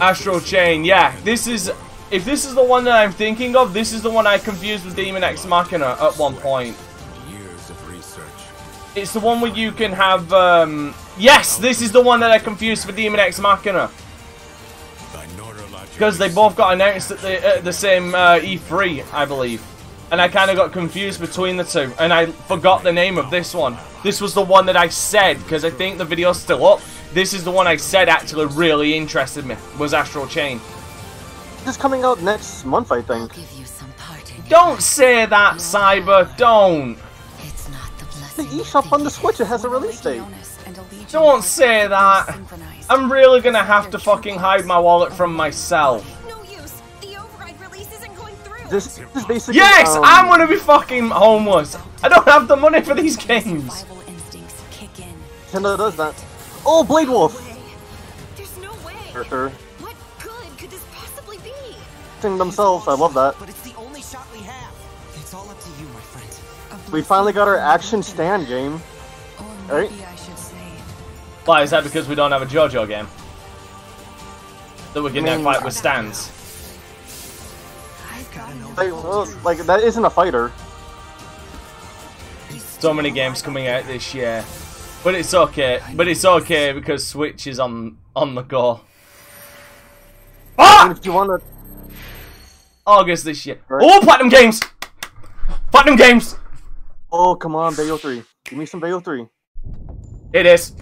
Astral Chain, yeah. This is, if this is the one that I'm thinking of, this is the one I confused with Daemon X Machina at one point. It's the one where you can have, yes, this is the one that I confused with Daemon X Machina. Because they both got announced at the same E3, I believe. And I kind of got confused between the two, and I forgot the name of this one. This was the one that I said, because I think the video's still up. This is the one I said actually really interested me, was Astral Chain. This is coming out next month, I think. Don't say that, Cyber, don't. It's not the eShop on the Switch, it has a release date. Don't say that. I'm really going to have to fucking hide my wallet from myself. This basically, yes, I'm going to be fucking homeless. I don't have the money for these games. Nintendo does that. Oh, Blade Wolf! There's no way. What good could this possibly be? Themselves, I love that. But it's the only shot we have. It's all up to you, my friend. We finally got our action stand game. Right? Why is that? Because we don't have a JoJo game that we can now fight with stands. Like that isn't a fighter. So many games coming out this year. But it's okay. But it's okay because Switch is on the go. Ah! If you want to... August this year. Right. Oh, Platinum Games! Platinum Games! Oh, come on, Bayo 3. Give me some Bayo 3. It is.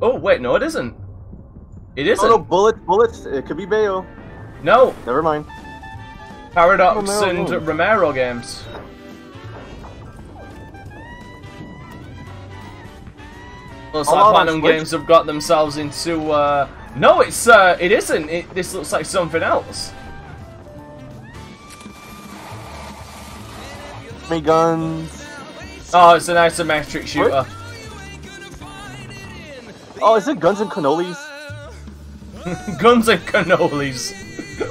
Oh, wait, no, it isn't. It isn't. Oh, no, bullets. It could be Bayo. No. Never mind. Paradox and Romero games. Looks like Platinum Games have got themselves into, no, it's, it isn't. This looks like something else. My guns. Oh, it's an isometric shooter. What? Oh, is it Guns and Cannolis? Guns and Cannolis.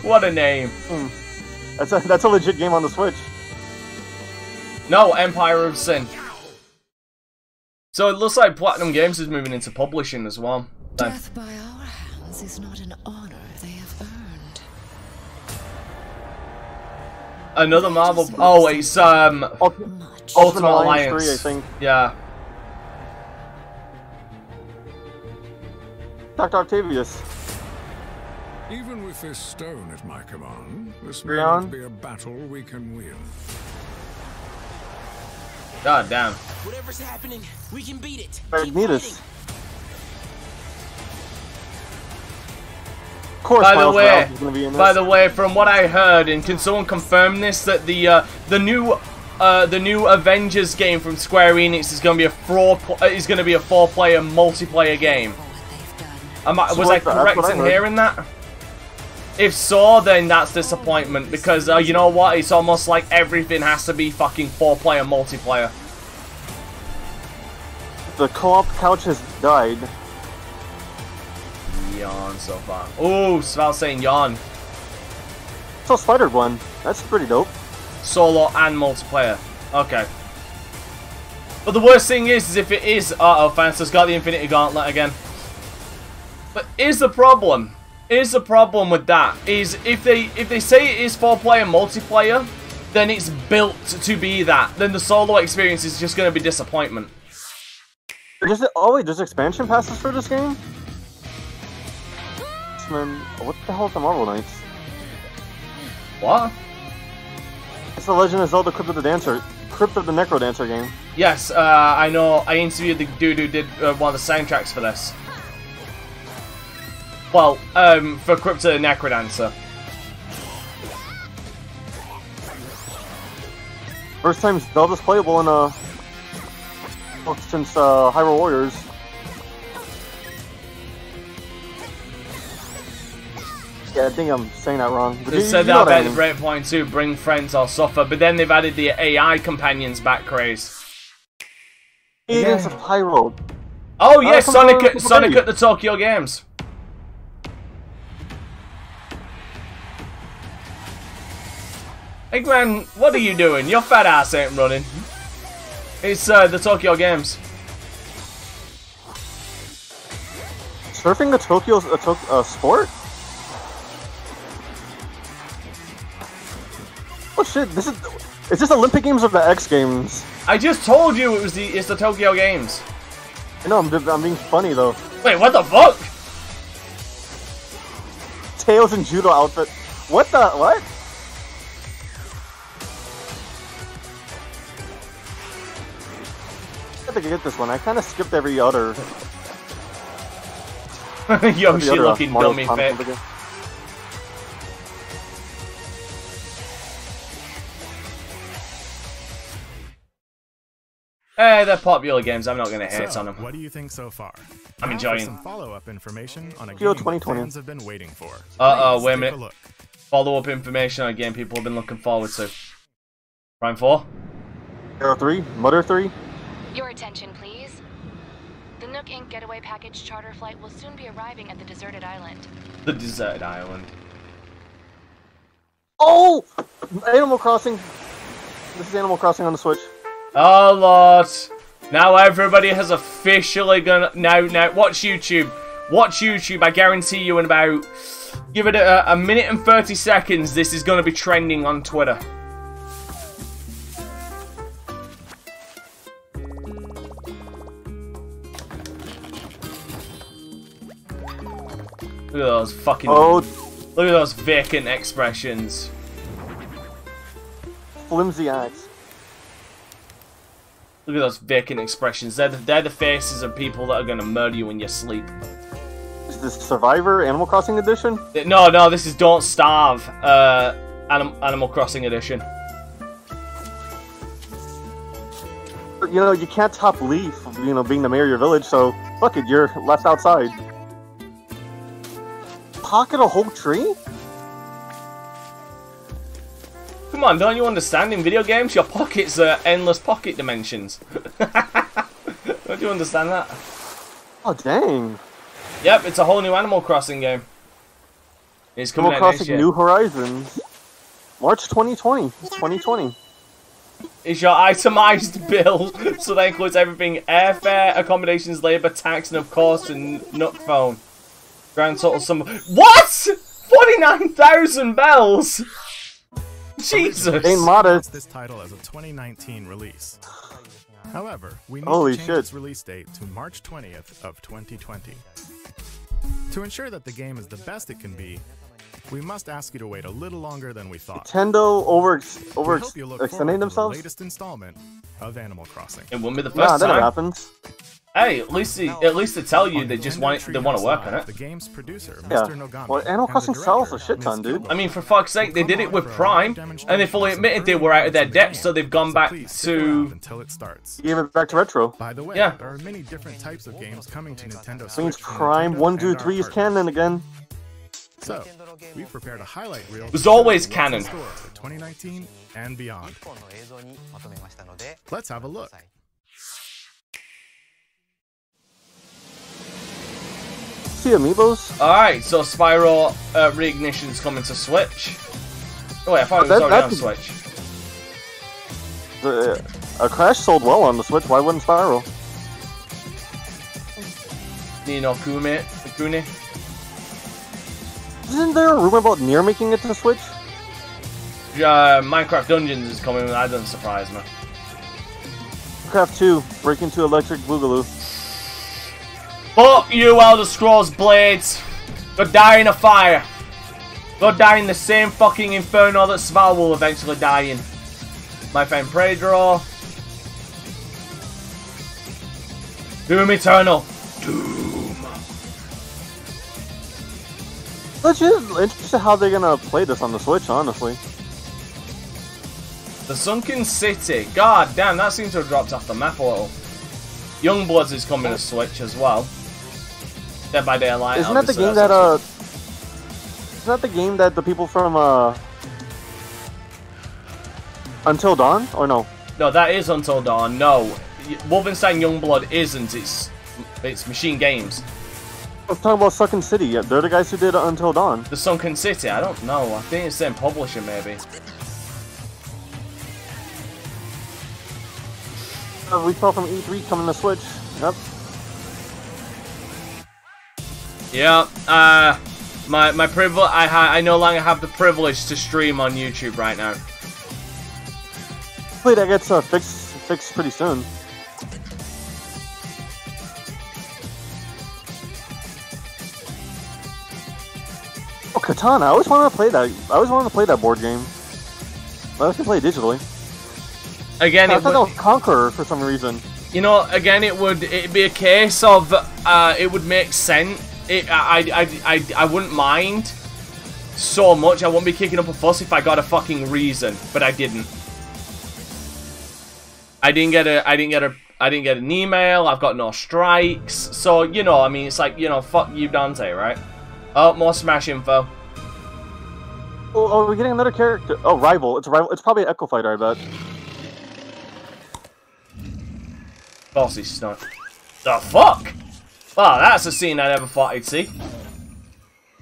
What a name. Mm. That's a legit game on the Switch. No, Empire of Sin. So it looks like Platinum Games is moving into publishing as well. Death by our hands is not an honor they have earned. Another Marvel. Oh, it's Ultimate Alliance. 3, I think. Yeah. Dr. Octavius. Even with this stone at my command, this may not be a battle we can win. God damn. Whatever's happening, we can beat it. Of course, by the way, from what I heard, and can someone confirm this, that the new Avengers game from Square Enix is going to be a four-player multiplayer game. Was I correct in hearing that? If so, then that's disappointment, because you know what, it's almost like everything has to be fucking four-player multiplayer. The co-op couch has died. yawn so far. Ooh, Sval saying yawn. So Spider one. That's pretty dope. Solo and multiplayer. Okay. But the worst thing is if it is... Uh-oh, Fanta's got the Infinity Gauntlet again. But here's the problem. Here's the problem with that. Is if they say it is four-player multiplayer, then it's built to be that. Then the solo experience is just going to be disappointment. Does it, oh wait, there's expansion passes for this game? What the hell is the Marvel Knights? What? It's The Legend of Zelda: Crypt of the Necro Dancer game. Yes, I know. I interviewed the dude who did one of the soundtracks for this. Well, for Crypt of the Necro Dancer. First time Zelda's playable in a... since Hyrule Warriors. Yeah, I think I'm saying that wrong. But they said that about the Breakpoint 2, bring friends or suffer, but then they've added the AI companions back craze. Agents of Hyrule. Oh yes, Sonic at the Tokyo Games. Hey Glenn, what are you doing? Your fat ass ain't running. It's the Tokyo Games. Surfing at Tokyo's a sport? Oh shit! This is this Olympic Games or the X Games? I just told you it was the Tokyo Games. I know I'm being funny though. Wait, what the fuck? Tails and judo outfit. What the what? I think I get this one. I kind of skipped every other. Yoshi other looking dummy fit. Hey, they're popular games. I'm not going to hate on them. What do you think so far? I'm enjoying. Some follow-up information on a game 2020 fans have been waiting for. Wait a minute. Follow-up information on a game people have been looking forward to. Prime 4? Hero 3? Mother 3? Your attention, please. The Nook Inc. Getaway Package charter flight will soon be arriving at the deserted island. The deserted island. Oh! Animal Crossing. This is Animal Crossing on the Switch. Oh, Lord. Now everybody has officially gonna... No. Watch YouTube. Watch YouTube. I guarantee you in about... Give it a minute and 30 seconds, this is going to be trending on Twitter. Look at those fucking... Oh. Look at those vacant expressions. Flimsy eyes. Look at those vacant expressions. They're the faces of people that are going to murder you in your sleep. Is this Survivor Animal Crossing Edition? No, no, this is Don't Starve Animal Crossing Edition. You know, you can't top Leaf, you know, being the mayor of your village, so fuck it, you're left outside. Pocket a whole tree? Come on, don't you understand? In video games, your pockets are endless pocket dimensions. Don't you understand that? Oh, dang. Yep, it's a whole new Animal Crossing game. It's coming out next year. New Horizons. March 2020. 2020. It's your itemized bill, so that includes everything. Airfare, accommodations, labor, tax, and of course, a Nook phone. Grand total sum. What? 49,000 bells. Jesus. Ain't modest. This title as a 2019 release. However, we need to change its release date to March 20th of 2020. To ensure that the game is the best it can be, we must ask you to wait a little longer than we thought. Nintendo overextending themselves. The latest installment of Animal Crossing. It won't be the first time. That happens. Hey, at least they tell you they just want to work on it. The game's producer, Mr. Nogami, well, Animal Crossing sells a shit ton, dude. I mean, for fuck's sake, they did it with Prime, and they fully admitted they were out of their depth, so they've gone back to until it starts. Give it back to retro. By the way, there are many different types of games coming to Nintendo Switch. Means Prime 1, 2, 3 is canon again. So, we've prepared a highlight reel. It was always canon. 2019 and beyond. Let's have a look. What's the amiibos? Alright, so Spyro Reignition is coming to Switch. Oh wait, I thought it was already on Switch. Crash sold well on the Switch, why wouldn't Spyro? Nino Kuni. Isn't there a rumor about Nier making it to the Switch? Minecraft Dungeons is coming, that doesn't surprise me. Minecraft 2, break into Electric Boogaloo. Fuck you, Elder Scrolls Blades! Go die in a fire! Go die in the same fucking inferno that Sval will eventually die in. My friend Pedro. Doom Eternal. Doom. Legit interested how they're gonna play this on the Switch, honestly. The Sunken City. God damn, that seems to have dropped off the map a little. Youngbloods is coming to Switch as well. Dead by Daylight. Isn't that the game that Isn't that the game that the people from Until Dawn? Or no? No, that is Until Dawn. No, Wolfenstein Youngblood isn't. It's Machine Games. I was talking about Sunken City. Yeah, they're the guys who did Until Dawn. The Sunken City. I don't know. I think it's the same publisher, maybe. We saw from E3 coming to Switch. Yep. Yeah. My privilege. I no longer have the privilege to stream on YouTube right now. Hopefully that gets fixed pretty soon. Oh, Katana! I always wanted to play that. I always wanted to play that board game. But I can play it digitally. Again, I thought that was Conqueror for some reason. You know, again, it'd be a case of it would make sense. I wouldn't mind so much. I wouldn't be kicking up a fuss if I got a fucking reason, but I didn't. I didn't get an email. I've got no strikes. So you know, I mean, it's like, you know, fuck you, Dante, right? Oh, more Smash info. Oh, we're getting another character. Oh, rival. It's a rival. It's probably an Echo Fighter, I bet. Bossy Snow. The fuck? Wow, that's a scene I never thought I'd see.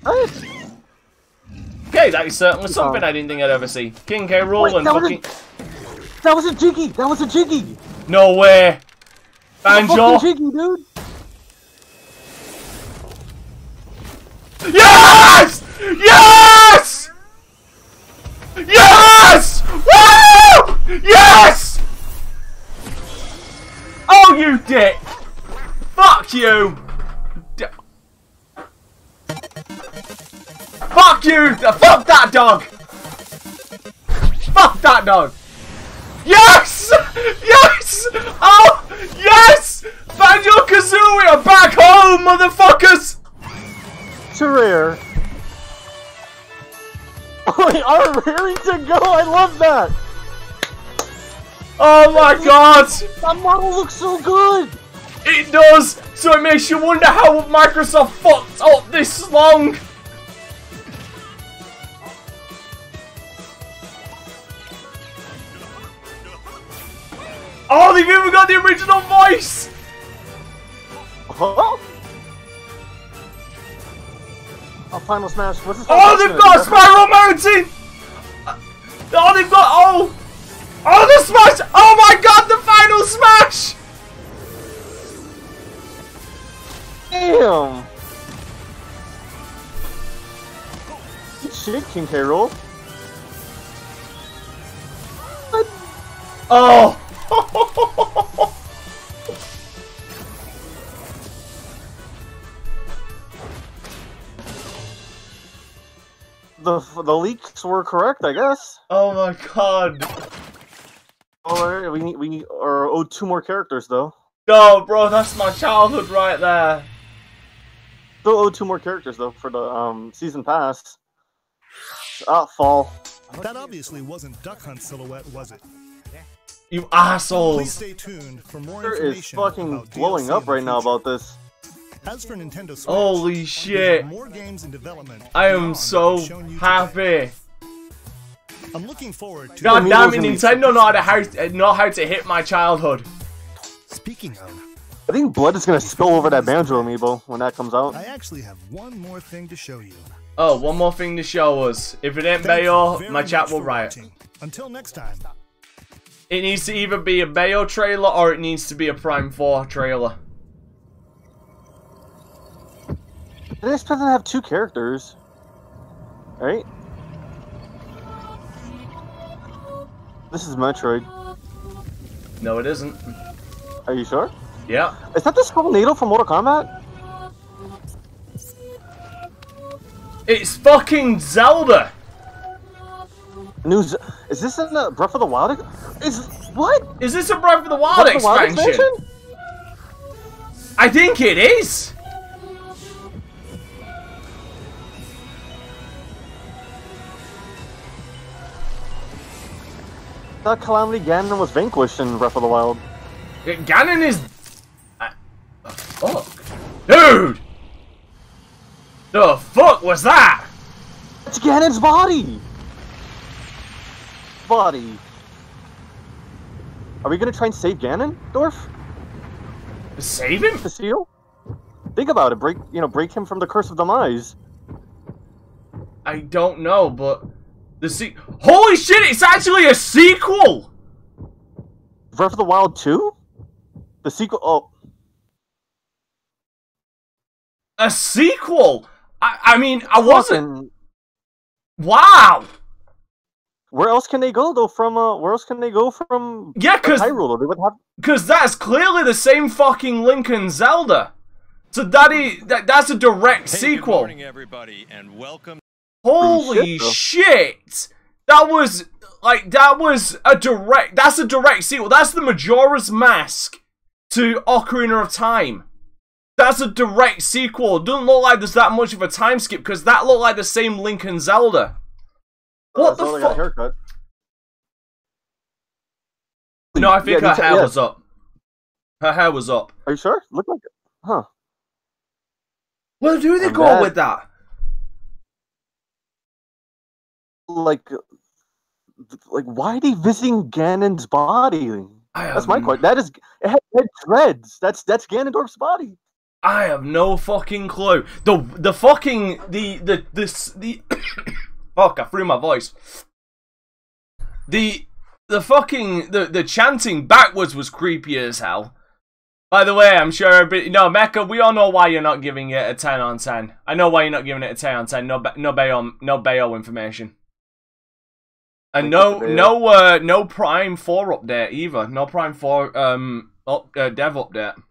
Nice. Okay, that is certainly something I didn't think I'd ever see. King K. Rowland fucking... That was a Jiggy! That was a Jiggy! No way! Banjo! That was a Jiggy, dude! Yes! Yes! Yes! Woo! Yes! Oh, you dick! Fuck you! Fuck you! Fuck that dog! Fuck that dog! Yes! Yes! Oh! Yes! Banjo-Kazooie, we are back home, motherfuckers! Career. We are ready to go! I love that! Oh my god! That model looks so good! It does! So it makes you wonder how Microsoft fucked up this long! Oh, they've even got the original voice! Huh? Oh, Final Smash. What's this? Oh, they've got Spyro Mountain! Oh, they've got. Oh! Oh, the Smash! Oh my god, the Final Smash! Damn! Good shit, King K. Rool. Oh! The leaks were correct, I guess. Oh my god. Oh, we owe two more characters though. No, bro, that's my childhood right there. Still owe two more characters though for the season pass. Ah, fall. That obviously wasn't Duck Hunt silhouette, was it? You assholes! Please stay tuned for more information. There is fucking blowing DLC up right now about this. As for Nintendo Switch, holy shit! More games in development. I am so happy. I'm looking forward to. God damn it, Nintendo know how to hit my childhood. Speaking of, I think blood is going to spill over that Banjo amiibo when that comes out. I actually have one more thing to show you. Oh, one more thing to show us. If it ain't Bayo, my chat will riot. Until next time. It needs to either be a Bayo trailer or it needs to be a Prime 4 trailer. This doesn't have two characters, right? This is Metroid. No, it isn't. Are you sure? Yeah. Is that the Skull Needle from Mortal Kombat? It's fucking Zelda! Is this in the Breath of the Wild? What? Is this a Breath of the Wild expansion? I think it is! That Calamity Ganon was vanquished in Breath of the Wild. Ganon is... fuck? Dude! The fuck was that? It's Ganon's body! Are we gonna try and save Ganondorf? Save him? To seal? Think about it. Break him from the curse of demise. I don't know, but... Holy shit, it's actually a sequel! Breath of the Wild 2? The sequel- oh. A sequel? I mean, I wasn't- Wow! Where else can they go, though, from, where else can they go from- Yeah, cause- Hyrule? They would have... Cause that's clearly the same fucking Link and Zelda. So that is- that's a direct sequel. Good morning, everybody, and welcome- Holy shit! That was like that's a direct sequel. That's the Majora's Mask to Ocarina of Time. That's a direct sequel. It doesn't look like there's that much of a time skip because that looked like the same Link and Zelda. What the fuck? No, I think her hair was up. Her hair was up. Are you sure? Looked like it. Huh. Where do they go with that? Like, why are they visiting Ganon's body? That's my question. That is, it had dreads. That's Ganondorf's body. I have no fucking clue. The fuck, I threw my voice. The chanting backwards was creepy as hell. By the way, I'm sure everybody... No, Mecca, we all know why you're not giving it a 10 on 10. I know why you're not giving it a 10 on 10. No Bayo information. And no Prime 4 update either. No Prime 4 dev update.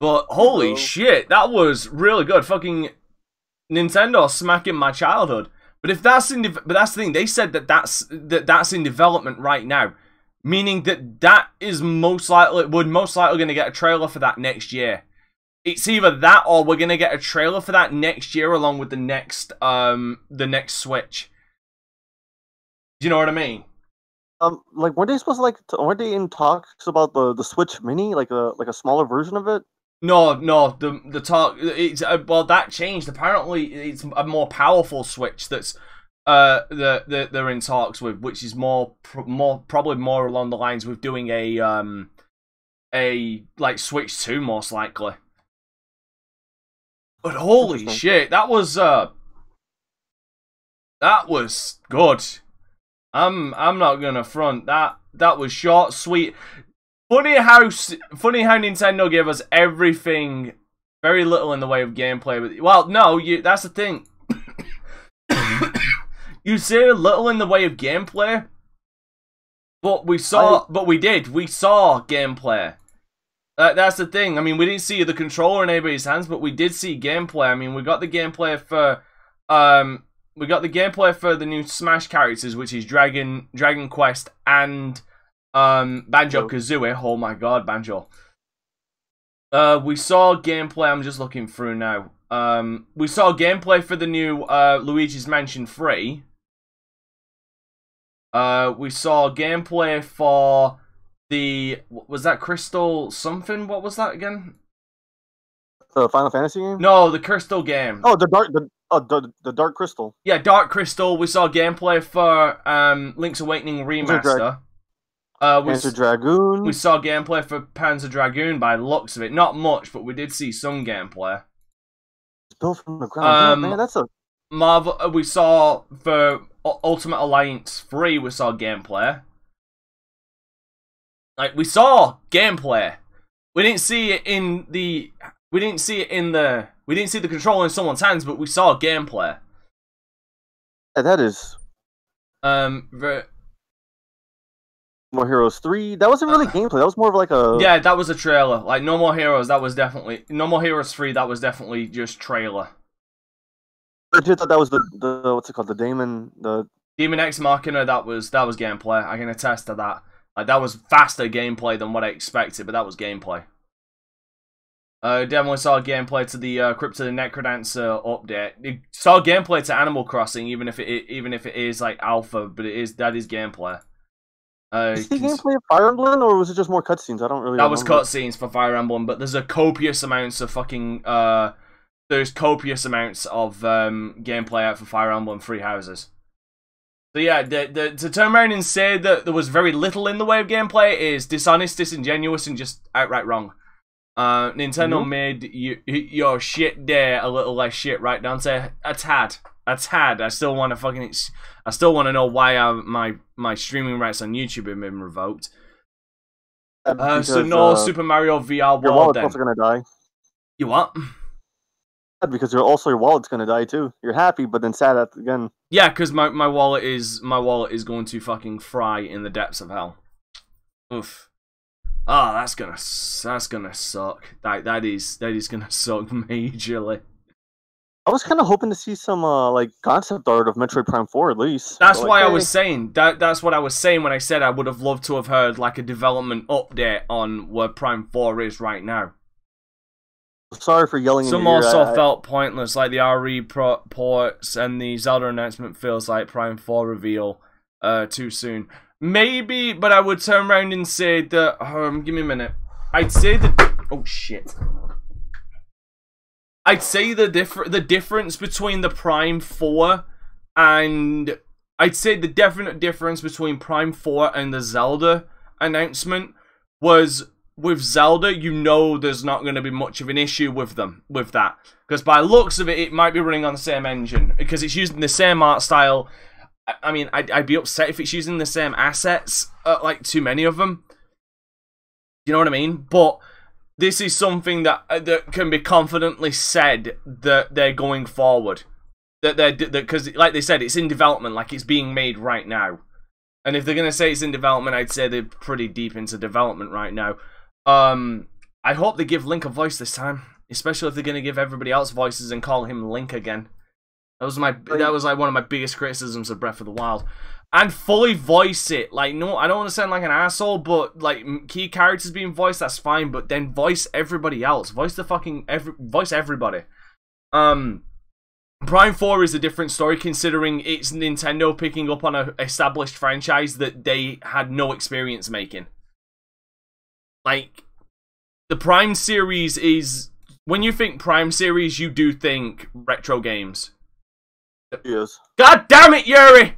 But holy shit, that was really good. Fucking Nintendo smacking my childhood. But if that's in, but that's the thing. They said that that's in development right now, meaning that is most likely going to get a trailer for that next year. It's either that or we're going to get a trailer for that next year along with the next Switch. You know what I mean? Like, weren't they supposed to, weren't they in talks about the Switch Mini, like a smaller version of it? No, the talk, it's well, that changed. Apparently, it's a more powerful Switch that's they're in talks with, which is probably more along the lines with doing a like Switch 2 most likely. But holy shit, that was good. I'm not gonna front that was short, sweet. Funny how Nintendo gave us everything, very little in the way of gameplay. But well, no, that's the thing. You say little in the way of gameplay, but we saw gameplay. That's the thing. I mean, we didn't see the controller in anybody's hands, but we did see gameplay. I mean, we got the gameplay for we got the gameplay for the new Smash characters, which is Dragon Quest, and Banjo-Kazooie. Oh my god, Banjo. We saw gameplay, I'm just looking through now. We saw gameplay for the new Luigi's Mansion 3. We saw gameplay for the... Was that Crystal something? What was that again? The Final Fantasy game? No, the Crystal game. Oh, the Dark Crystal. Yeah, Dark Crystal. We saw gameplay for Link's Awakening Remaster. Panzer Dragoon. We saw gameplay for Panzer Dragoon by the looks of it. Not much, but we did see some gameplay. It's built from the ground. Man, that's a Marvel. We saw for Ultimate Alliance 3. We saw gameplay. Like, we saw gameplay. We didn't see it in the. We didn't see the control in someone's hands, but we saw gameplay. That is. More Heroes 3. That wasn't really gameplay. That was more of like a. Yeah, that was a trailer. Like No More Heroes. That was definitely No More Heroes 3. That was definitely just trailer. I legit thought that was the what's it called, the Daemon X Machina. That was gameplay. I can attest to that. Like, that was faster gameplay than what I expected, but that was gameplay. Definitely saw gameplay to the Crypt of the Necrodancer update. It saw gameplay to Animal Crossing, even if it is like alpha, but that is gameplay. Is the gameplay of Fire Emblem, or was it just more cutscenes? I don't really. That remember. Was cutscenes for Fire Emblem, but there's a copious amounts of fucking. There's copious amounts of gameplay out for Fire Emblem Three Houses. So yeah, to turn around and say that there was very little in the way of gameplay is dishonest, disingenuous, and just outright wrong. Nintendo made your shit there a little less shit, right, Dante? A tad. I still want to know why my streaming rights on YouTube have been revoked. So no Super Mario VR World. Your wallet's then. Also gonna die. You what? Because you're also your wallet's gonna die too. You're happy, but then sad at again. Yeah, because my wallet is going to fucking fry in the depths of hell. Oof. Oh, that's gonna suck. That is gonna suck majorly. I was kind of hoping to see some like concept art of Metroid Prime 4 at least. That's why I was saying that's what I was saying when I said I would have loved to have heard like a development update on where Prime 4 is right now. Sorry for yelling. Some also felt pointless, like the RE ports and the Zelda announcement feels like Prime 4 reveal too soon. Maybe, but I would turn around and say that. Give me a minute. I'd say that. Oh shit. I'd say the difference between the Prime 4 and I'd say the definite difference between Prime 4 and the Zelda announcement was with Zelda. You know, there's not going to be much of an issue with them with that, because by looks of it, it might be running on the same engine because it's using the same art style. I mean, I'd be upset if it's using the same assets, like too many of them. You know what I mean? But this is something that can be confidently said that they're going forward. Because like they said, it's in development, like it's being made right now. And if they're gonna say it's in development, I'd say they're pretty deep into development right now. I hope they give Link a voice this time, especially if they're gonna give everybody else voices and call him Link again. That was like one of my biggest criticisms of Breath of the Wild, and fully voice it. Like, no, I don't want to sound like an asshole, but like key characters being voiced, that's fine. But then voice everybody else, voice everybody. Prime 4 is a different story considering it's Nintendo picking up on an established franchise that they had no experience making. Like, the Prime series is when you think Prime series, you do think retro games. Yes. God damn it, Yuri!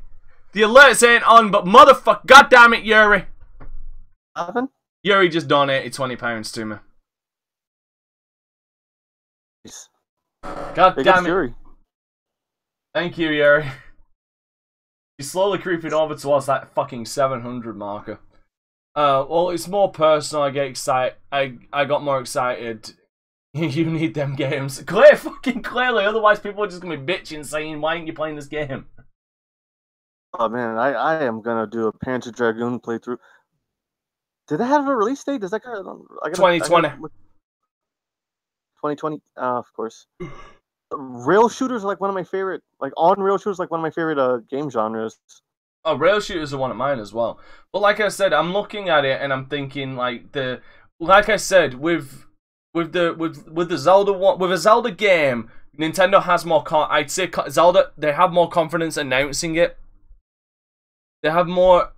The alerts ain't on, but motherfucker, god damn it, Yuri! Nothing? Yuri just donated £20 to me. Yes. God damn it. Yuri. Thank you, Yuri. He's slowly creeping over towards that fucking 700 marker. Well, it's more personal. I got more excited. You need them games. Clearly, otherwise people are just gonna be bitching saying, why ain't you playing this game? Oh man, I am gonna do a Panzer Dragoon playthrough. Did that have a release date? Does that kind of 2020. 2020, of course. Rail shooters are like one of my favorite game genres. Oh, rail shooters are one of mine as well. But like I said, I'm looking at it and I'm thinking with the Zelda one, with a Zelda game, Nintendo has more. I'd say Zelda, they have more confidence announcing it. They have more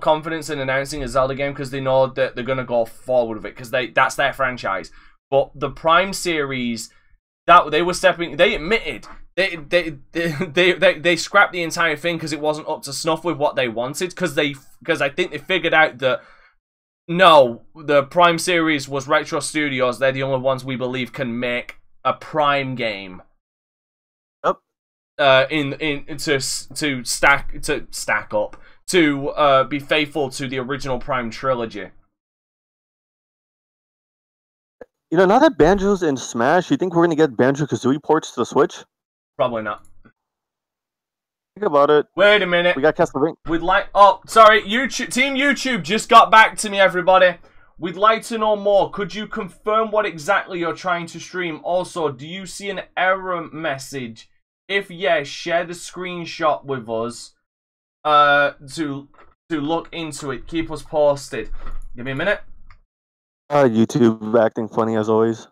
confidence in announcing a Zelda game because they know that they're gonna go forward with it because that's their franchise. But the Prime series, that they were stepping. They admitted They scrapped the entire thing because it wasn't up to snuff with what they wanted, because I think they figured out that no, the Prime series was Retro Studios, they're the only ones we believe can make a Prime game. Yep. To be faithful to the original Prime trilogy. You know, now that Banjo's in Smash, you think we're gonna get Banjo-Kazooie ports to the Switch? Probably not. Think about it. Wait a minute. We got Castlevania. We'd like... Oh, sorry. YouTube Team YouTube just got back to me, everybody. We'd like to know more. Could you confirm what exactly you're trying to stream? Also, do you see an error message? If yes, share the screenshot with us to look into it. Keep us posted. Give me a minute. YouTube acting funny as always.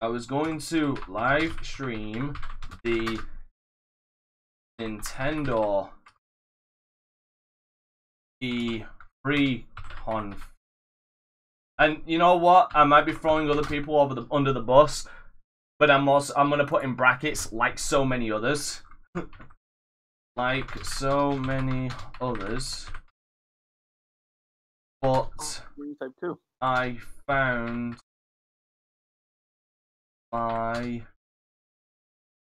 I was going to live stream the Nintendo E3 conf. And you know what? I might be throwing other people under the bus, but I'm gonna put in brackets like so many others. Like so many others. But I found my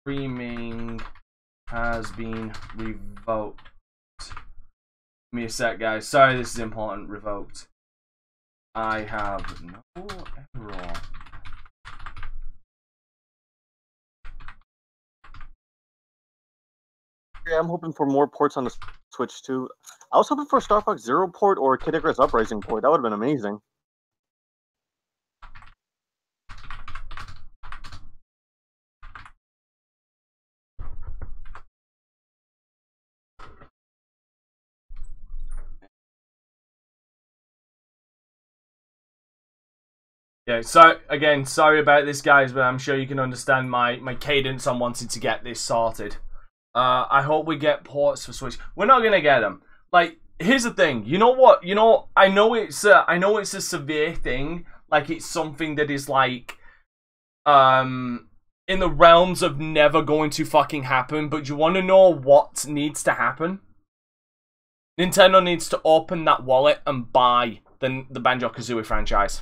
streaming has been revoked. Give me a sec, guys. Sorry, this is important. Revoked. I have no error. Yeah, I'm hoping for more ports on the Switch too. I was hoping for a Star Fox Zero port or a Kid Icarus Uprising port. That would have been amazing. Yeah, so, again, sorry about this, guys, but I'm sure you can understand my cadence on wanting to get this sorted. I hope we get ports for Switch. We're not going to get them. Like, here's the thing. You know what? You know, I know it's a severe thing. Like, it's something that is, like, in the realms of never going to fucking happen. But you want to know what needs to happen? Nintendo needs to open that wallet and buy the Banjo-Kazooie franchise.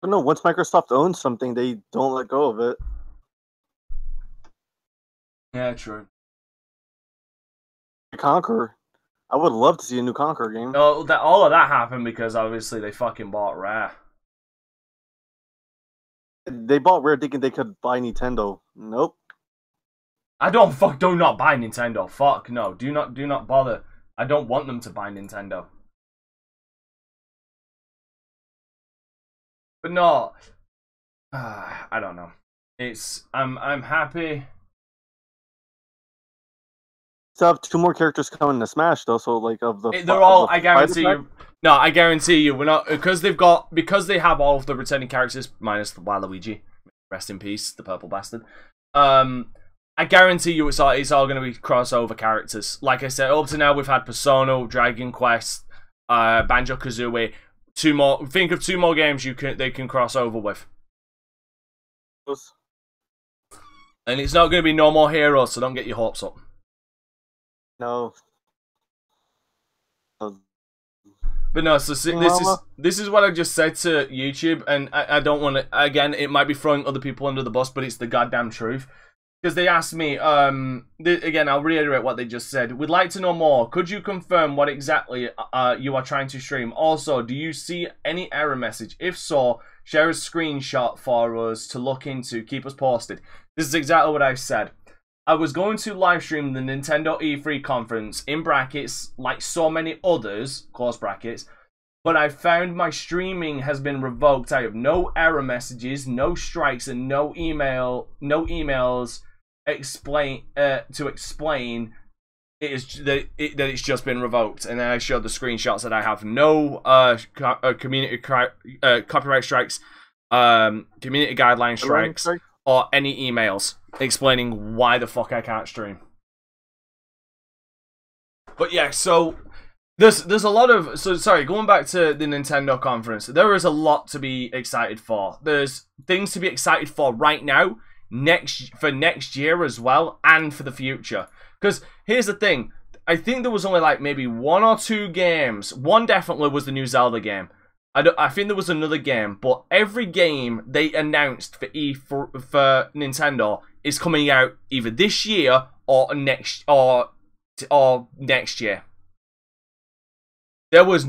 But no, once Microsoft owns something, they don't let go of it. Yeah, true. Conquer. I would love to see a new Conquer game. Oh, that all of that happened because obviously they fucking bought Rare. They bought Rare thinking they could buy Nintendo. Nope. I don't do not buy Nintendo. Fuck no. Do not bother. I don't want them to buy Nintendo. But no, I don't know. It's I'm happy. Still have 2 more characters coming to Smash though, so like of the. They're all. I guarantee you. No, I guarantee you. We're not because they have all of the returning characters minus the Waluigi. Rest in peace, the purple bastard. I guarantee you, it's all going to be crossover characters. Like I said, up to now we've had Persona, Dragon Quest, Banjo-Kazooie. 2 more. Think of 2 more games they can cross over with. And it's not going to be no more heroes, so don't get your hopes up. No. But no, so this is what I just said to YouTube, and I don't want to. Again, it might be throwing other people under the bus, but it's the goddamn truth. Because they asked me, again, I'll reiterate what they just said. We'd like to know more. Could you confirm what exactly you are trying to stream? Also, do you see any error message? If so, share a screenshot for us to look into. Keep us posted. This is exactly what I said. I was going to live stream the Nintendo E3 conference, in brackets, like so many others, close brackets, but I found my streaming has been revoked. I have no error messages, no strikes, and no emails. To explain it is that it's just been revoked, and then I showed the screenshots that I have no copyright strikes, community guideline strikes, or any emails explaining why the fuck I can't stream. But yeah, so There's a lot of, so sorry, going back to the Nintendo conference, there is a lot to be excited for. There's things to be excited for right now, for next year as well, and for the future. Because here's the thing, I think there was only like maybe one or two games. One definitely was the new Zelda game. I think there was another game, but every game they announced for Nintendo is coming out either this year or next year. There was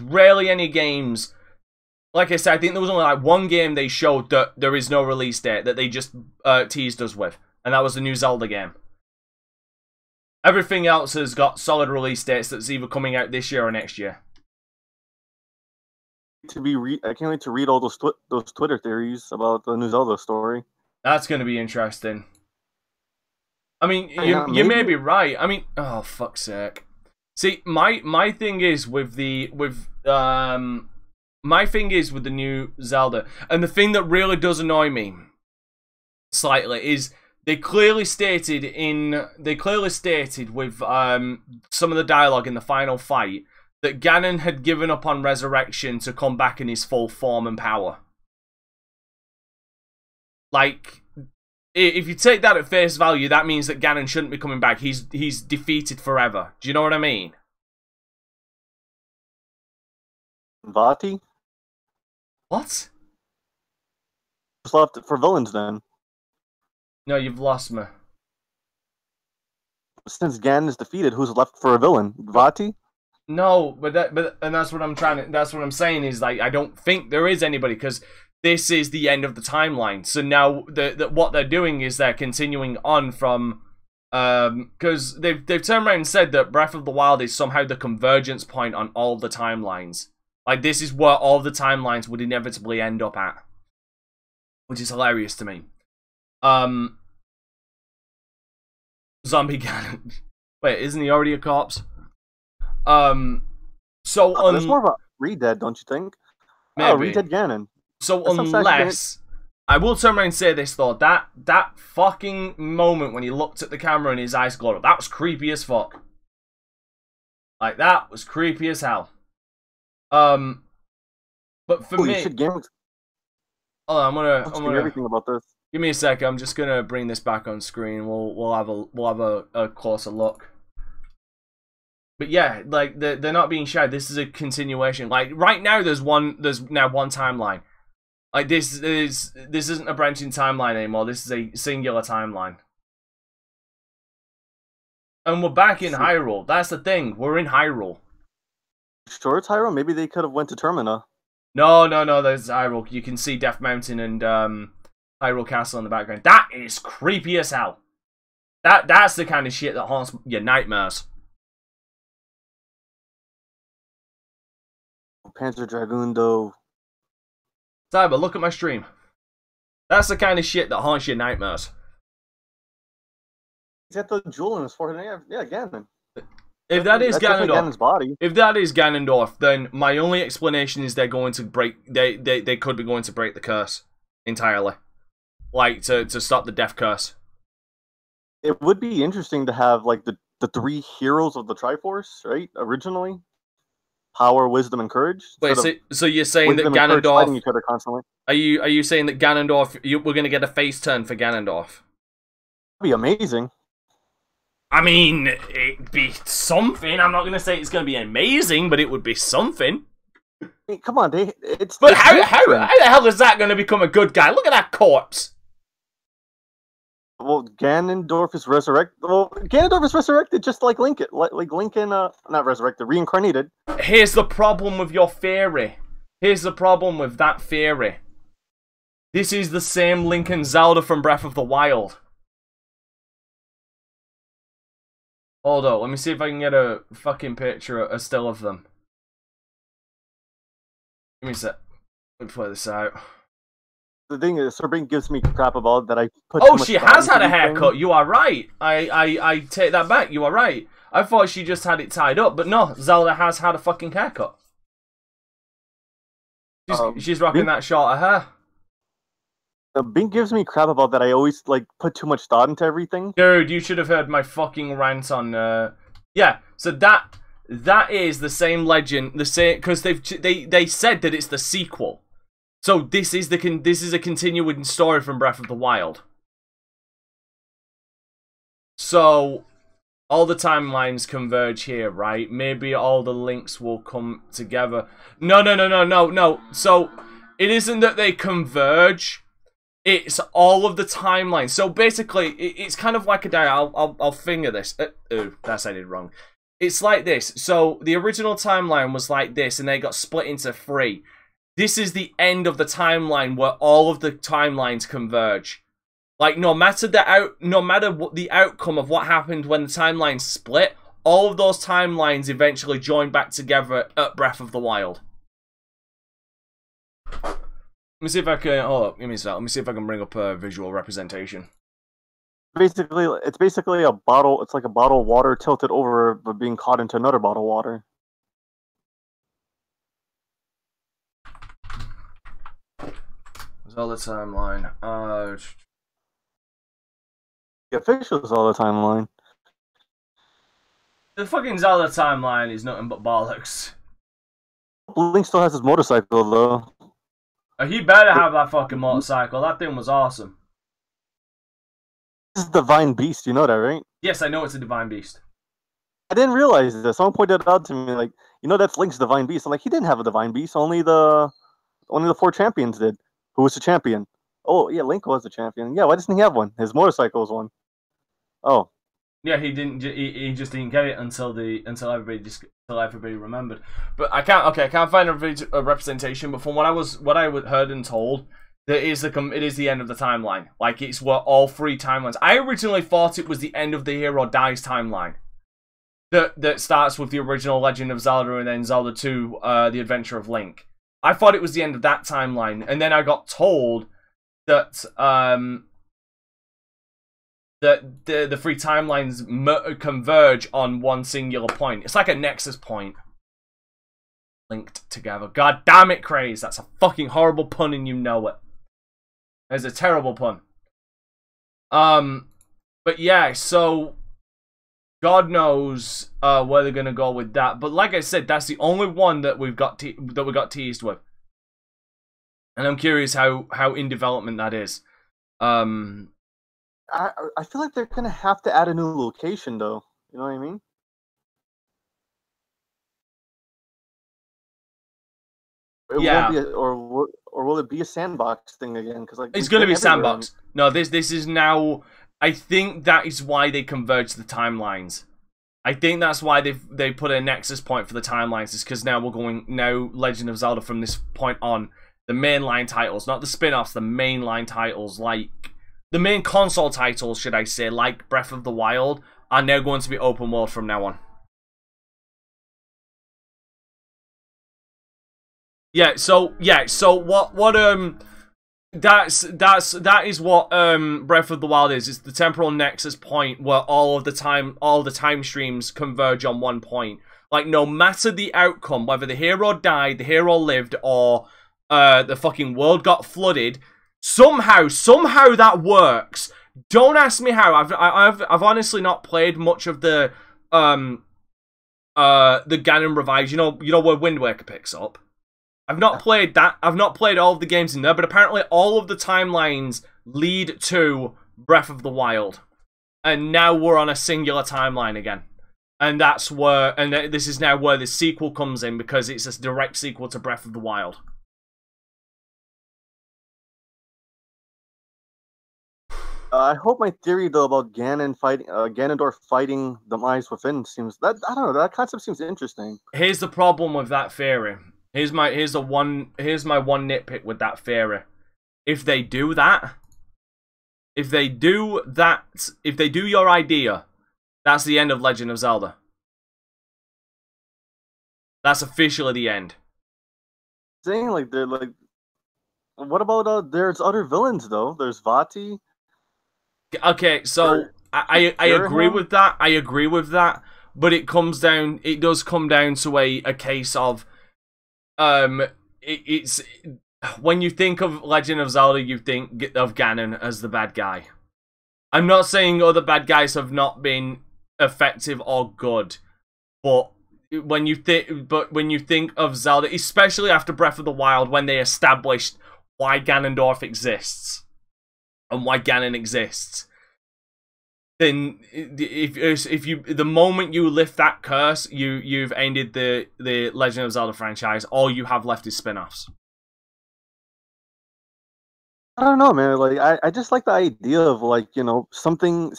rarely any games. Like I said, I think there was only like one game they showed that there is no release date, that they just teased us with, and that was the new Zelda game. Everything else has got solid release dates that's either coming out this year or next year. I can't wait to read all those Twitter theories about the new Zelda story. That's going to be interesting. I mean, you may be right. I mean, oh fuck's sake. See, my thing is with the new Zelda, and the thing that really does annoy me slightly is they clearly stated with some of the dialogue in the final fight that Ganon had given up on resurrection to come back in his full form and power. Like, if you take that at face value, that means that Ganon shouldn't be coming back. He's defeated forever. Do you know what I mean? Vati? What? Just left for villains then. No, you've lost me. Since Ganon is defeated, who's left for a villain? Vati? No, but that's what I'm trying to. That's what I'm saying is, like, I don't think there is anybody, because this is the end of the timeline. So now what they're doing is they're continuing on from, because they've turned around and said that Breath of the Wild is somehow the convergence point on all the timelines. Like, this is where all the timelines would inevitably end up at, which is hilarious to me. Zombie Ganon. Wait, isn't he already a corpse? So there's more about Red Dead, don't you think? Maybe. Oh, Red Dead Ganon. So that's unless I will turn around and say this though, that fucking moment when he looked at the camera and his eyes glowed up, that was creepy as fuck. Like, that was creepy as hell. But for me, oh, I'm gonna everything about this. Give me a second. I'm just gonna bring this back on screen. We'll have a closer look. But yeah, like, they're not being shared. This is a continuation. Like, right now, there's now one timeline. Like, this isn't a branching timeline anymore. This is a singular timeline. And we're back in Hyrule. That's the thing. We're in Hyrule. Sure, it's Hyrule. Maybe they could have went to Termina. No. There's Hyrule. You can see Death Mountain and Hyrule Castle in the background. That is creepy as hell. That's the kind of shit that haunts your nightmares. Panzer Dragoon, though. Cyber, look at my stream. That's the kind of shit that haunts your nightmares. He's got the jewel in his forehead. Yeah, Ganon. If that is Ganondorf, body. If that is Ganondorf, then my only explanation is they're going to break. They could be going to break the curse entirely, like to stop the death curse. It would be interesting to have, like, the three heroes of the Triforce, right? Originally. Power, wisdom, and courage. Wait, so you're saying that Ganondorf? Each other constantly. Are you saying that Ganondorf? We're gonna get a face turn for Ganondorf? That'd be amazing. I mean, it'd be something. I'm not gonna say it's gonna be amazing, but it would be something. I mean, come on, it's. But how the hell is that gonna become a good guy? Look at that corpse. Well, Ganondorf is resurrected. Well, Ganondorf is resurrected just like Lincoln. Like Lincoln, not resurrected, reincarnated. Here's the problem with your theory. Here's the problem with that theory. This is the same Lincoln Zelda from Breath of the Wild. Hold on, let me see if I can get a fucking picture, a still of them. Give me a sec. Let me play this out. The thing is, Sorbing gives me crap about that I put. Oh, she has had a haircut. You are right. I take that back. You are right. I thought she just had it tied up, but no, Zelda has had a fucking haircut. She's rocking that shorter hair. Bing gives me crap about that I always, like, put too much thought into everything. Dude, you should have heard my fucking rant on. Yeah, so that that is the same legend, the same, because they said that it's the sequel. So this is a continuing story from Breath of the Wild. So all the timelines converge here, right? Maybe all the links will come together. No. So it isn't that they converge. It's all of the timelines. So basically, it's kind of like a diagram. I'll finger this. Ooh, that's I did wrong. It's like this. So the original timeline was like this, and they got split into three. This is the end of the timeline where all of the timelines converge. Like, no matter what the outcome of what happened when the timelines split, all of those timelines eventually join back together at Breath of the Wild. Let me see if I can. Hold up, give me a sec. Let me see if I can bring up a visual representation. Basically, it's basically a bottle. It's like a bottle of water tilted over, but being caught into another bottle of water. All the timeline. Officials all the timeline. The fucking Zelda timeline is nothing but bollocks. Link still has his motorcycle though. Oh, he better have that fucking motorcycle. That thing was awesome. This is a divine beast, you know that, right? Yes, I know it's a divine beast. I didn't realize this. Someone pointed it out to me, like, you know that's Link's divine beast. I'm like, he didn't have a divine beast. Only the four champions did. Who was the champion? Oh yeah, Link was the champion. Yeah, why doesn't he have one? His motorcycle was one. Oh. Yeah, he didn't. He just didn't get it until everybody remembered. But I can't. Okay, I can't find a representation. But from what I heard and told, it is the end of the timeline. Like it's what all three timelines. I originally thought it was the end of the Hero Dies timeline. That starts with the original Legend of Zelda and then Zelda 2: The Adventure of Link. I thought it was the end of that timeline, and then I got told that the three timelines converge on one singular point. It's like a nexus point linked together. God damn it, Craze! That's a fucking horrible pun, and you know it. It's a terrible pun. But yeah, so God knows where they're gonna go with that, but like I said, that's the only one that we got teased with, and I'm curious how in development that is. I feel like they're gonna have to add a new location, though. You know what I mean? It yeah. Won't be a, or will it be a sandbox thing again? Because like it's gonna be sandbox. No, this is now. I think that is why they converged the timelines. I think that's why they put a nexus point for the timelines. Is because now we're going Legend of Zelda from this point on, the mainline titles, not the spin-offs, the mainline titles, like the main console titles, should I say, like Breath of the Wild, are now going to be open world from now on. Yeah. So what. That is what Breath of the Wild is. It's the temporal nexus point where all the time streams converge on one point. Like no matter the outcome, whether the hero died, the hero lived, or the fucking world got flooded, somehow that works. Don't ask me how. I've honestly not played much of the Ganon Revives. You know where Wind Waker picks up. I've not played that. I've not played all of the games in there, but apparently all of the timelines lead to Breath of the Wild, and now we're on a singular timeline again, and that's where, and this is now where the sequel comes in because it's a direct sequel to Breath of the Wild. I hope my theory though about Ganondorf fighting the Eyes Within seems that I don't know, that concept seems interesting. Here's the problem with that theory. Here's my one nitpick with that theory. If they do your idea, that's the end of Legend of Zelda. That's officially the end. Saying like they're like, what about there's other villains though? There's Vati. Okay, so I agree with that. I agree with that, but it does come down to a case of. It's when you think of Legend of Zelda, you think of Ganon as the bad guy. I'm not saying other bad guys have not been effective or good, but when you think of Zelda, especially after Breath of the Wild, when they established why Ganondorf exists and why Ganon exists, then if you, the moment you lift that curse, you've ended the Legend of Zelda franchise. All you have left is spin-offs. I don't know, man. Like I just like the idea of, like, you know, something new,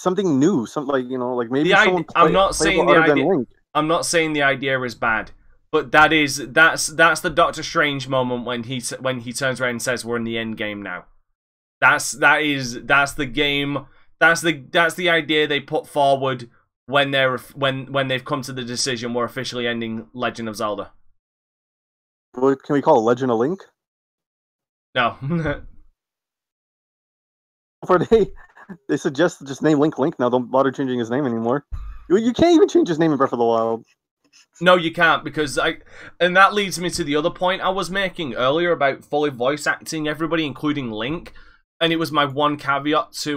something, like, you know, like maybe someone plays, I'm not saying the idea. I'm not saying the idea is bad, but that's the Doctor Strange moment when he turns around and says, "We're in the end game now." That's the game. That's the idea they put forward when they've come to the decision we're officially ending Legend of Zelda. What can we call it? Legend of Link? No. They suggest just name Link Link now. Don't bother changing his name anymore. You can't even change his name in Breath of the Wild. No, you can't, because and that leads me to the other point I was making earlier about fully voice acting everybody, including Link. And it was my one caveat to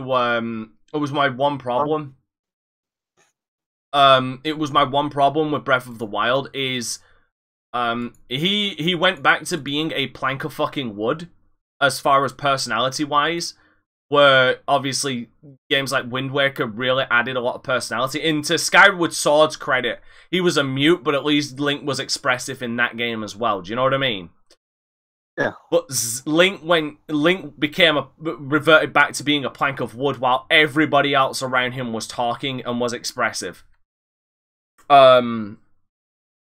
it was my one problem. It was my one problem with Breath of the Wild is he went back to being a plank of fucking wood as far as personality wise. Where obviously games like Wind Waker really added a lot of personality. And to Skyward Sword's credit, he was a mute, but at least Link was expressive in that game as well. Do you know what I mean? Yeah. But Link became reverted back to being a plank of wood, while everybody else around him was talking and was expressive. He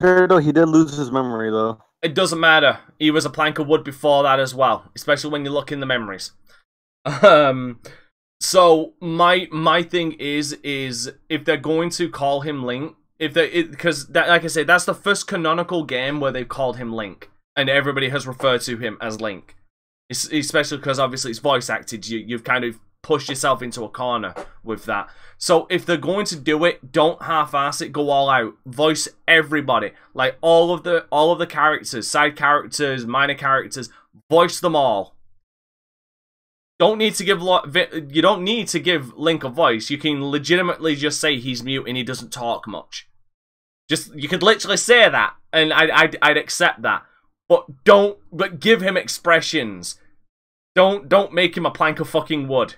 did lose his memory though. It doesn't matter. He was a plank of wood before that as well, especially when you look in the memories. So my thing is if they're going to call him Link, because that, like I said, that's the first canonical game where they've called him Link, and everybody has referred to him as Link. It's, especially because obviously it's voice acted. You've kind of pushed yourself into a corner with that. So if they're going to do it, don't half-ass it. Go all out. Voice everybody, like all of the characters, side characters, minor characters. Voice them all. You don't need to give Link a voice. You can legitimately just say he's mute and he doesn't talk much. Just, you could literally say that, and I'd accept that. But give him expressions. Don't make him a plank of fucking wood.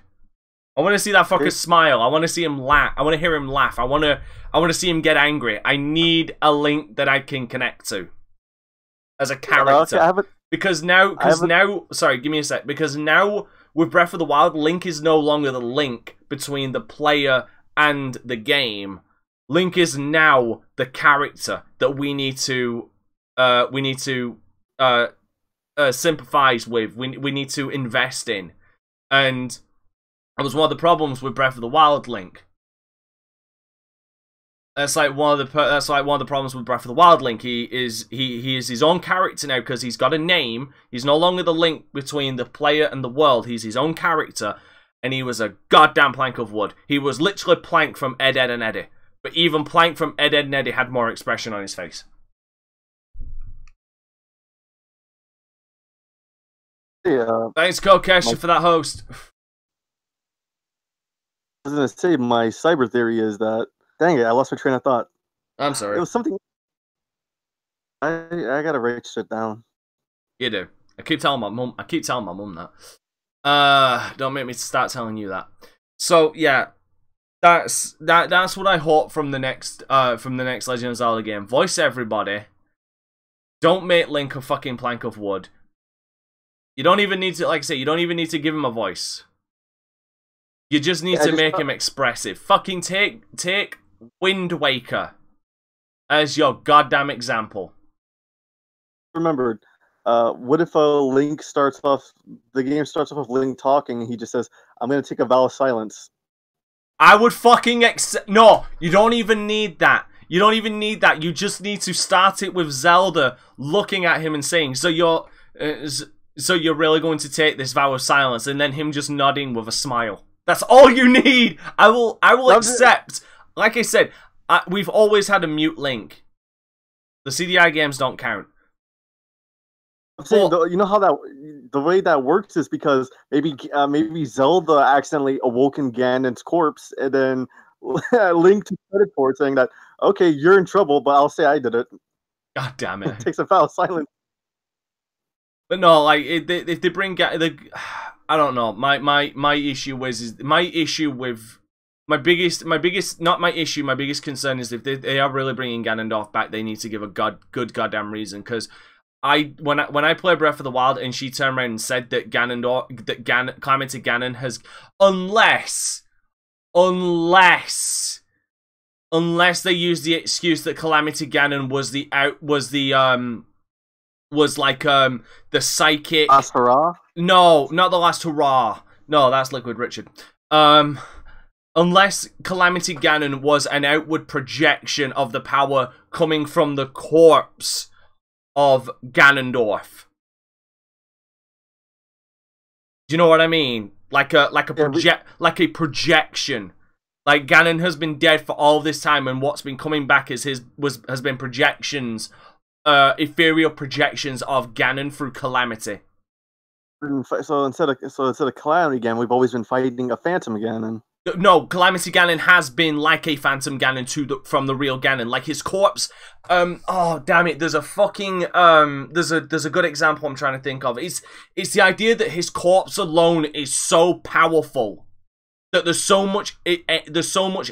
I want to see that fucker smile. I want to see him laugh. I want to hear him laugh. I want to see him get angry. I need a Link that I can connect to as a character. Okay, sorry, give me a sec. Because now, with Breath of the Wild, Link is no longer the link between the player and the game. Link is now the character that we need to sympathize with. We need to invest in, and that was one of the problems with Breath of the Wild Link. That's like one of the problems with Breath of the Wild Link. He is his own character now because he's got a name. He's no longer the link between the player and the world. He's his own character, and he was a goddamn plank of wood. He was literally Plank from Ed, Edd and Eddy. But even Plank from Ed, Edd and Eddy had more expression on his face. Yeah. Thanks, Kokesha, for that host. I was gonna say, my cyber theory is that. Dang it, I lost my train of thought. I'm sorry. It was something... I gotta write shit down. You do. I keep telling my mum that. Don't make me start telling you that. So, yeah. That's what I hope from the next Legend of Zelda game. Voice everybody. Don't make Link a fucking plank of wood. You don't even need to, like I say, you don't even need to give him a voice. You just need to make him expressive. Fucking take Wind Waker as your goddamn example. Remembered. What if the game starts off with Link talking and he just says, "I'm gonna take a vow of silence." I would fucking accept. No, you don't even need that. You don't even need that. You just need to start it with Zelda looking at him and saying, so you're really going to take this vow of silence," and then him just nodding with a smile. That's all you need. I will accept. Like I said, we've always had a mute Link. The CDI games don't count. I'm saying, you know how the way that works is because maybe Zelda accidentally awoken Ganon's corpse, and then Link took credit for it, saying that, okay, you're in trouble, but I'll say I did it. God damn it. It takes a foul silence. But no, like, if they bring... I don't know. My issue is my issue with... My biggest concern is if they are really bringing Ganondorf back, they need to give a good goddamn reason. Because when I play Breath of the Wild and she turned around and said that Climate to Ganon has, unless they use the excuse that Calamity Ganon was like the psychic last hurrah. No, not the last hurrah. No, that's Liquid Richard. Unless Calamity Ganon was an outward projection of the power coming from the corpse of Ganondorf. Do you know what I mean? Like a projection. Like Ganon has been dead for all this time, and what's been coming back is has been projections, ethereal projections of Ganon through Calamity. So instead of Calamity Ganon, we've always been fighting a Phantom Ganon. No, Calamity Ganon has been like a Phantom Ganon from the real Ganon, like his corpse. Oh damn it! There's a fucking there's a good example I'm trying to think of. It's the idea that his corpse alone is so powerful that there's so much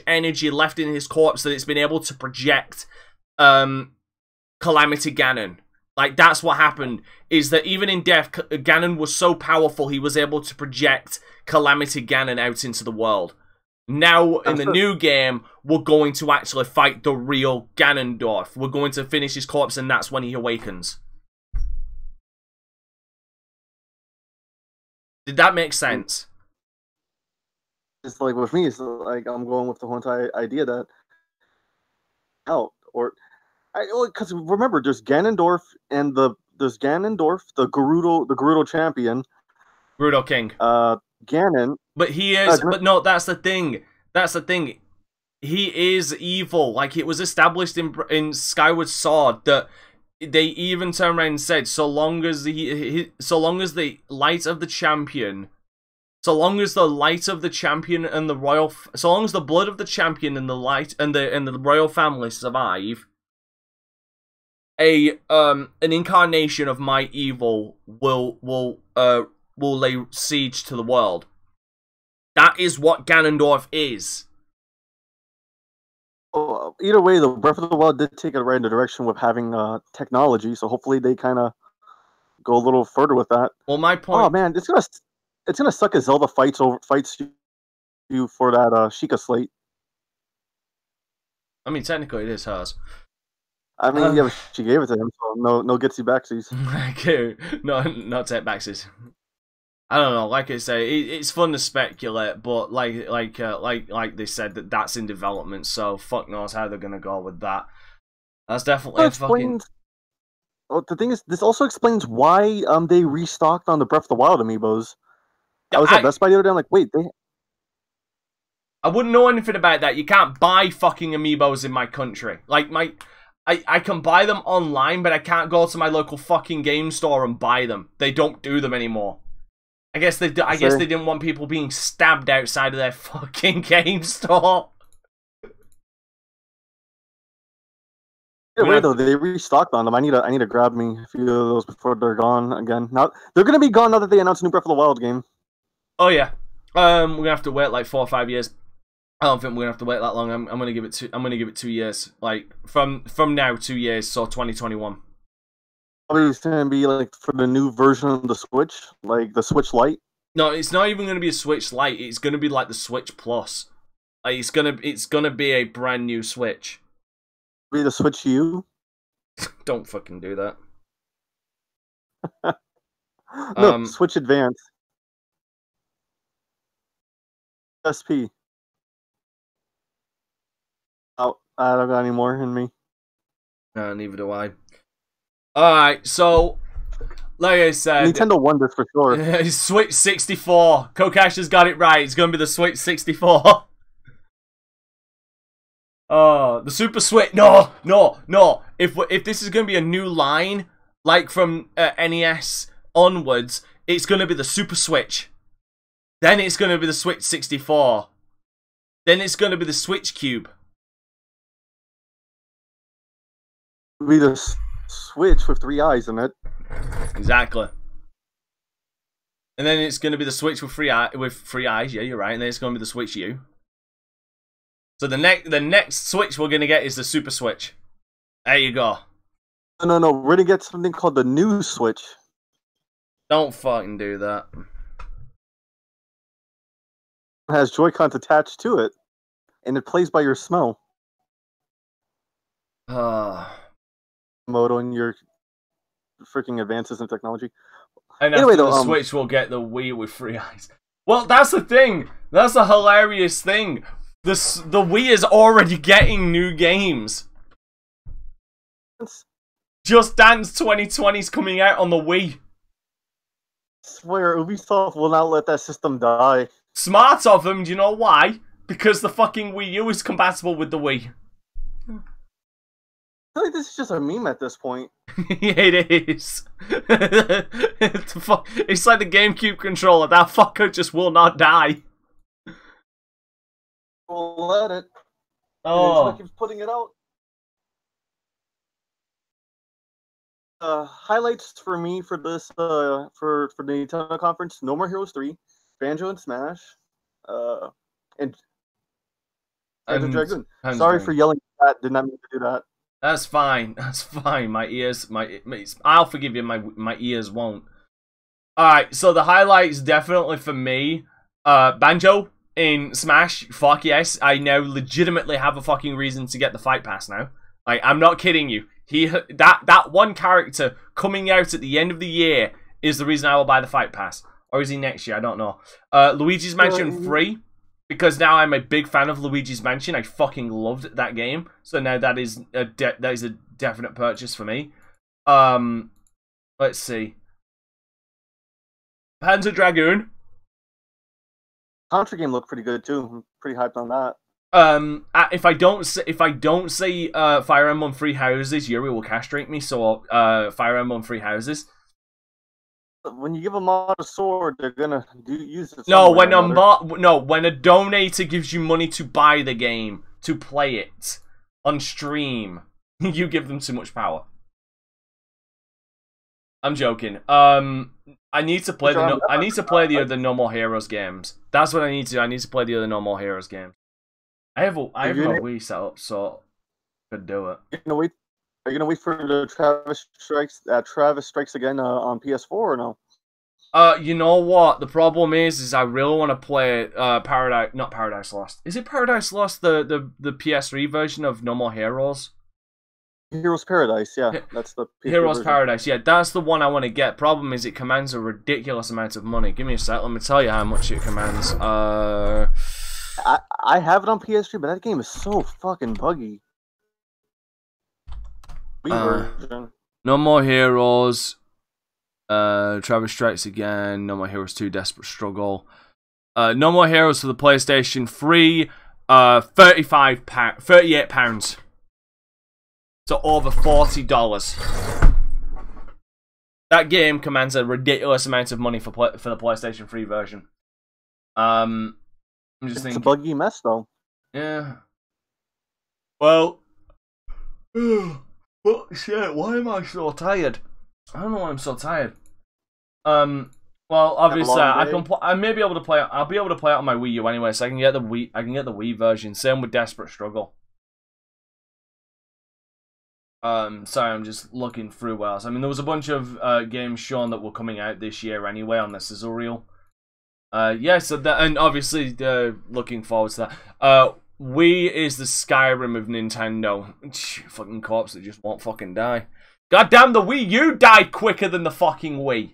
energy left in his corpse that it's been able to project Calamity Ganon. Like that's what happened. Is that even in death, Ganon was so powerful he was able to project Calamity Ganon out into the world. Now, in the new game, we're going to actually fight the real Ganondorf. We're going to finish his corpse, and that's when he awakens. Did that make sense? It's like, with me, it's like I'm going with the whole entire idea that... out, or... Because remember, there's Ganondorf, and there's Ganondorf, the Gerudo champion. Gerudo King. Ganon. But he is... but no, that's the thing. That's the thing. He is evil. Like, it was established in Skyward Sword that they even turned around and said, so long as the blood of the champion and the light and the royal family survive, an incarnation of my evil will lay siege to the world. That is what Ganondorf is. Oh, either way, the Breath of the Wild did take it right in the direction with having technology, so hopefully they kind of go a little further with that. Well, my point. Oh man, it's gonna suck as Zelda fights you for that Sheikah slate. I mean, technically, it is hers. I mean, yeah, she gave it to him, so no gitsy backsies. Okay, no take backsies. I don't know. Like I say, it's fun to speculate, but like they said, that's in development, so fuck knows how they're gonna go with that. That's definitely that explains, fucking. Well, the thing is, this also explains why they restocked on the Breath of the Wild amiibos. I was at Best Buy the other day. I'm like, wait, they. I wouldn't know anything about that. You can't buy fucking amiibos in my country. Like I can buy them online, but I can't go to my local fucking game store and buy them. They don't do them anymore. I guess they didn't want people being stabbed outside of their fucking game store. Yeah, wait though, they restocked on them. I need to grab me a few of those before they're gone again. Now they're gonna be gone now that they announce a new Breath of the Wild game. Oh yeah, we're gonna have to wait like 4 or 5 years. I don't think we're gonna have to wait that long. I'm gonna give it 2 years. Like from now, 2 years, so 2021. Probably it's gonna be like for the new version of the Switch, like the Switch Lite. No, it's not even gonna be a Switch Lite. It's gonna be like the Switch Plus. Like it's gonna be a brand new Switch. Be the Switch U. Don't fucking do that. No, Switch Advance. SP. Oh, I don't got any more in me. No, neither do I. Alright, so, like I said... Nintendo won this for sure. Switch 64. Kokash has got it right. It's going to be the Switch 64. Oh, the Super Switch. No. If this is going to be a new line, like from NES onwards, it's going to be the Super Switch. Then it's going to be the Switch 64. Then it's going to be the Switch Cube. be the Switch with three eyes in it. Exactly. And then it's going to be the Switch with three eyes. Yeah, you're right. And then it's going to be the Switch U. So the next Switch we're going to get is the Super Switch. There you go. No. We're going to get something called the New Switch. Don't fucking do that. It has Joy-Cons attached to it, and it plays by your smell. Mode on your freaking advances in technology. And anyway, after the Switch will get the Wii with three eyes. Well, that's the thing. That's a hilarious thing. The Wii is already getting new games. Just Dance 2020 is coming out on the Wii. I swear, Ubisoft will not let that system die. Smart of them, do you know why? Because the fucking Wii U is compatible with the Wii. I feel like this is just a meme at this point. It is. It's like the GameCube controller. That fucker just will not die. We'll let it. Oh. It keeps putting it out. Highlights for me for this for the Nintendo conference: No More Heroes 3, Banjo and Smash, and Dragoon. Sorry for yelling at that. Did not mean to do that. That's fine. That's fine. My ears, I'll forgive you. My ears won't. All right. So the highlights definitely for me, Banjo in Smash. Fuck yes. I now legitimately have a fucking reason to get the fight pass now. Like, I'm not kidding you. That one character coming out at the end of the year is the reason I will buy the fight pass. Or is he next year? I don't know. Luigi's Mansion 3. Because now I'm a big fan of Luigi's Mansion. I fucking loved that game. So now that is a definite purchase for me. Let's see. Panzer Dragoon. Contra game looked pretty good too. I'm pretty hyped on that. If I don't say Fire Emblem Three Houses, Yuri will castrate me. So Fire Emblem Three Houses. When you give a mod a sword, they're gonna use it. No, when a donator gives you money to buy the game, to play it on stream, you give them too much power. I'm joking. I need to play the other No More Heroes games. That's what I need to do. I need to play the other No More Heroes games. I have my Wii set up, so I could do it. Are you gonna wait for the Travis Strikes Again on PS4 or no? You know what? The problem is I really want to play not Paradise Lost. Is it Paradise Lost? The PS3 version of No More Heroes. Heroes Paradise, yeah, that's the PS3 Heroes version. Paradise, yeah, that's the one I want to get. Problem is, it commands a ridiculous amount of money. Give me a sec. Let me tell you how much it commands. I have it on PS3, but that game is so fucking buggy. No More Heroes, Travis Strikes Again, No More Heroes 2, Desperate Struggle, No More Heroes for the PlayStation 3, £38, so over $40. That game commands a ridiculous amount of money for the PlayStation 3 version. I'm just thinking, it's a buggy mess though. Yeah. Well. Well, shit, why am I so tired? I don't know why I'm so tired. Well, obviously I'll be able to play it on my Wii U anyway, so I can get the Wii version. Same with Desperate Struggle. Sorry, I'm just looking through what else. I mean, there was a bunch of games shown that were coming out this year anyway on the sizzle reel. Yeah, so that, and obviously looking forward to that. Wii is the Skyrim of Nintendo. Fucking corpse that just won't fucking die. Goddamn, the Wii U died quicker than the fucking Wii.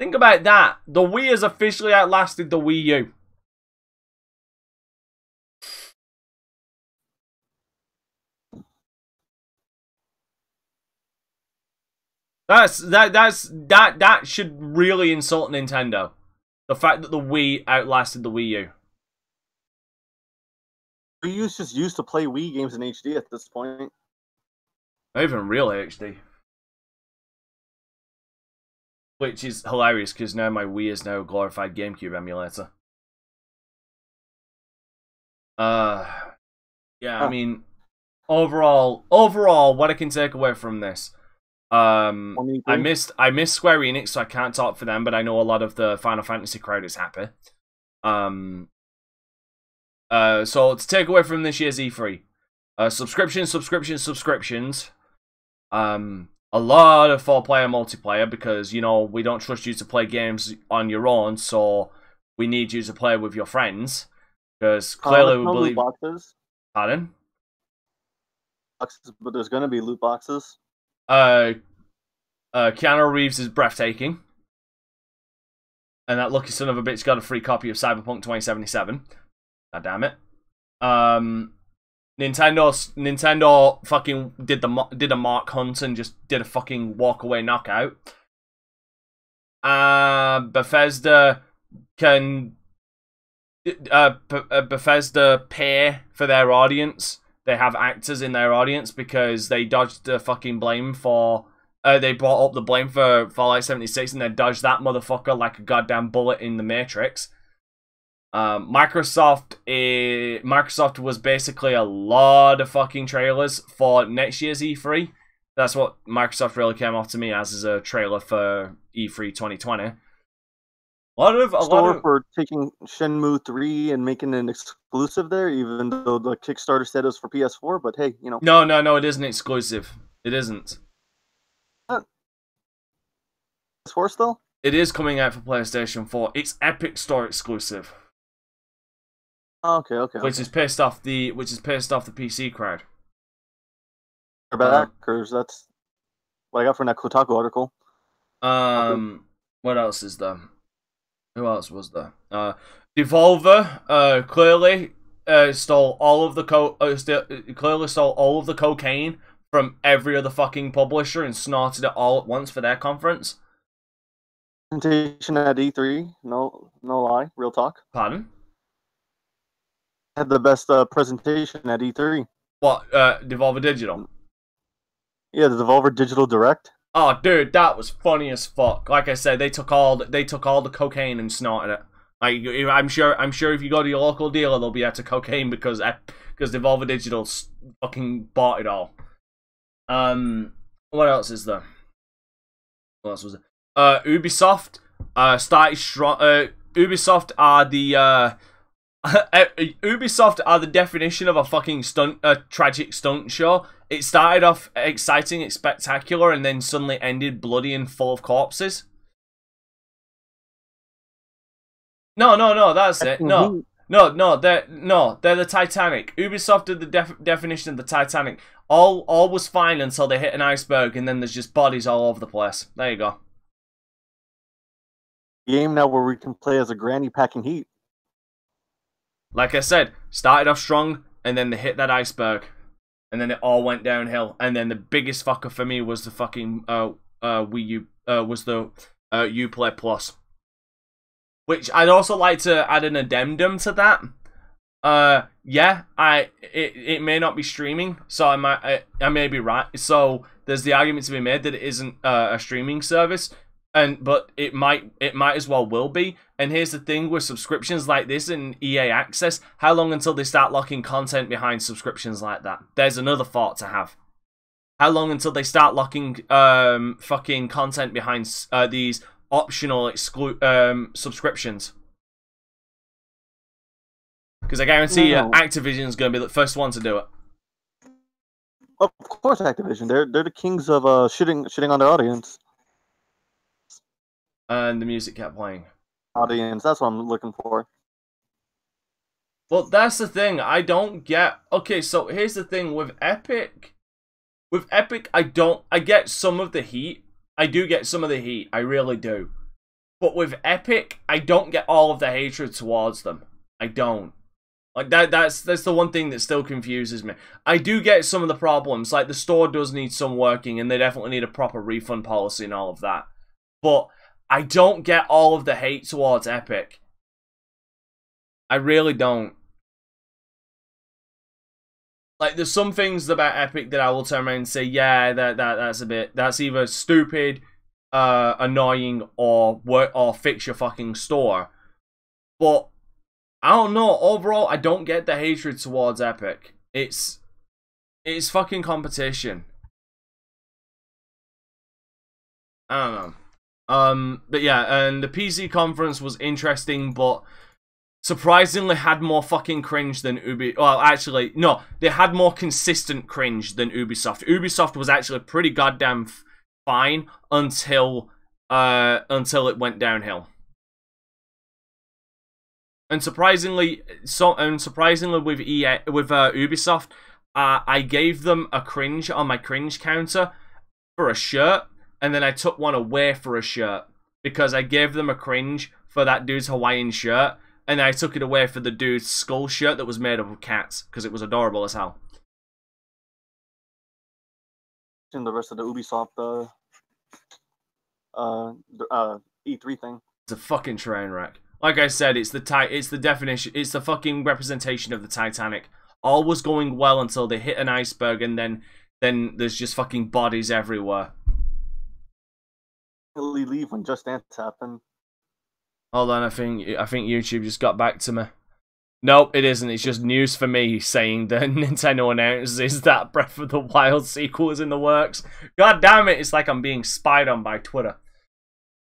Think about that. The Wii has officially outlasted the Wii U. That should really insult Nintendo. The fact that the Wii outlasted the Wii U. Wii U's just used to play Wii games in HD at this point. Not even real HD. Which is hilarious because now my Wii is now a glorified GameCube emulator. Yeah, I mean, Overall, what I can take away from this, I missed Square Enix, so I can't talk for them, but I know a lot of the Final Fantasy crowd is happy. So to take away from this year's E3, subscriptions. A lot of 4-player multiplayer, because, you know, we don't trust you to play games on your own, so we need you to play with your friends, because clearly we believe... Boxes. Pardon? Boxes, but there's going to be loot boxes. Keanu Reeves is breathtaking. And that lucky son of a bitch got a free copy of Cyberpunk 2077. God damn it. Nintendo fucking did a Mark Hunt and just did a fucking walk away knockout. Bethesda pay for their audience. They have actors in their audience because they dodged the fucking blame for they brought up the blame for Fallout 76 and they dodged that motherfucker like a goddamn bullet in the Matrix. Microsoft was basically a lot of fucking trailers for next year's E3. That's what Microsoft really came off to me as, is a trailer for E3 2020. A lot of for taking Shenmue 3 and making an exclusive there, even though the Kickstarter said it was for PS4. But hey, you know. No, it isn't exclusive. It isn't. PS4 still. It is coming out for PlayStation 4. It's Epic Store exclusive. Okay. Which is pissed off the PC crowd. About hackers, that's what I got from that Kotaku article. What else is there? Who else was there? Devolver clearly stole all of the cocaine from every other fucking publisher and snorted it all at once for their conference. Presentation at E3, no lie, real talk. Pardon? Had the best presentation at E3. What? Devolver Digital? Yeah, the Devolver Digital Direct. Oh, dude, that was funny as fuck. Like I said, they took all the cocaine and snorted it. Like, I'm sure if you go to your local dealer, they'll be out of cocaine because Devolver Digital fucking bought it all. What else is there? What else was there? Ubisoft started strong. Ubisoft are the definition of a fucking tragic stunt show. It started off exciting, it's spectacular, and then suddenly ended bloody and full of corpses. No, that's it. They're the Titanic. Ubisoft are the definition of the Titanic. All was fine until they hit an iceberg, and then there's just bodies all over the place. There you go. Game now where we can play as a granny packing heat. Like I said, started off strong, and then they hit that iceberg, and then it all went downhill. And then the biggest fucker for me was the fucking Uplay Plus, which I'd also like to add an addendum to that. It may not be streaming, so I may be right. So there's the argument to be made that it isn't a streaming service. But it might as well will be. And here's the thing with subscriptions like this and EA Access, how long until they start locking content behind subscriptions like that? There's another thought to have. How long until they start locking fucking content behind these optional subscriptions? Because I guarantee you, Activision's going to be the first one to do it. Of course, Activision. They're the kings of shitting on their audience. And the music kept playing. Audience, that's what I'm looking for. Well, that's the thing. I don't get... Okay, so here's the thing. With Epic, I get some of the heat. I do get some of the heat. I really do. But with Epic, I don't get all of the hatred towards them. I don't. Like, that's the one thing that still confuses me. I do get some of the problems. Like, the store does need some working, and they definitely need a proper refund policy and all of that. But... I don't get all of the hate towards Epic. I really don't. Like, there's some things about Epic that I will turn around and say, yeah, that's either stupid, annoying, or fix your fucking store. But I don't know. Overall, I don't get the hatred towards Epic. It's It's fucking competition. I don't know. But yeah, and the PC conference was interesting, but surprisingly had more fucking cringe than Ubisoft. Well, actually, no, they had more consistent cringe than Ubisoft. Ubisoft was actually pretty goddamn fine until it went downhill. And surprisingly, with EA, with Ubisoft, I gave them a cringe on my cringe counter for a shirt, and then I took one away for a shirt because I gave them a cringe for that dude's Hawaiian shirt, and I took it away for the dude's skull shirt that was made of cats because it was adorable as hell. And the rest of the Ubisoft E3 thing. It's a fucking train wreck. Like I said, it's the fucking representation of the Titanic. All was going well until they hit an iceberg, and then there's just fucking bodies everywhere. They leave when Just Dance happened. Hold on, I think YouTube just got back to me. Nope, it isn't. It's just news for me saying that Nintendo announces that Breath of the Wild sequel is in the works. God damn it! It's like I'm being spied on by Twitter.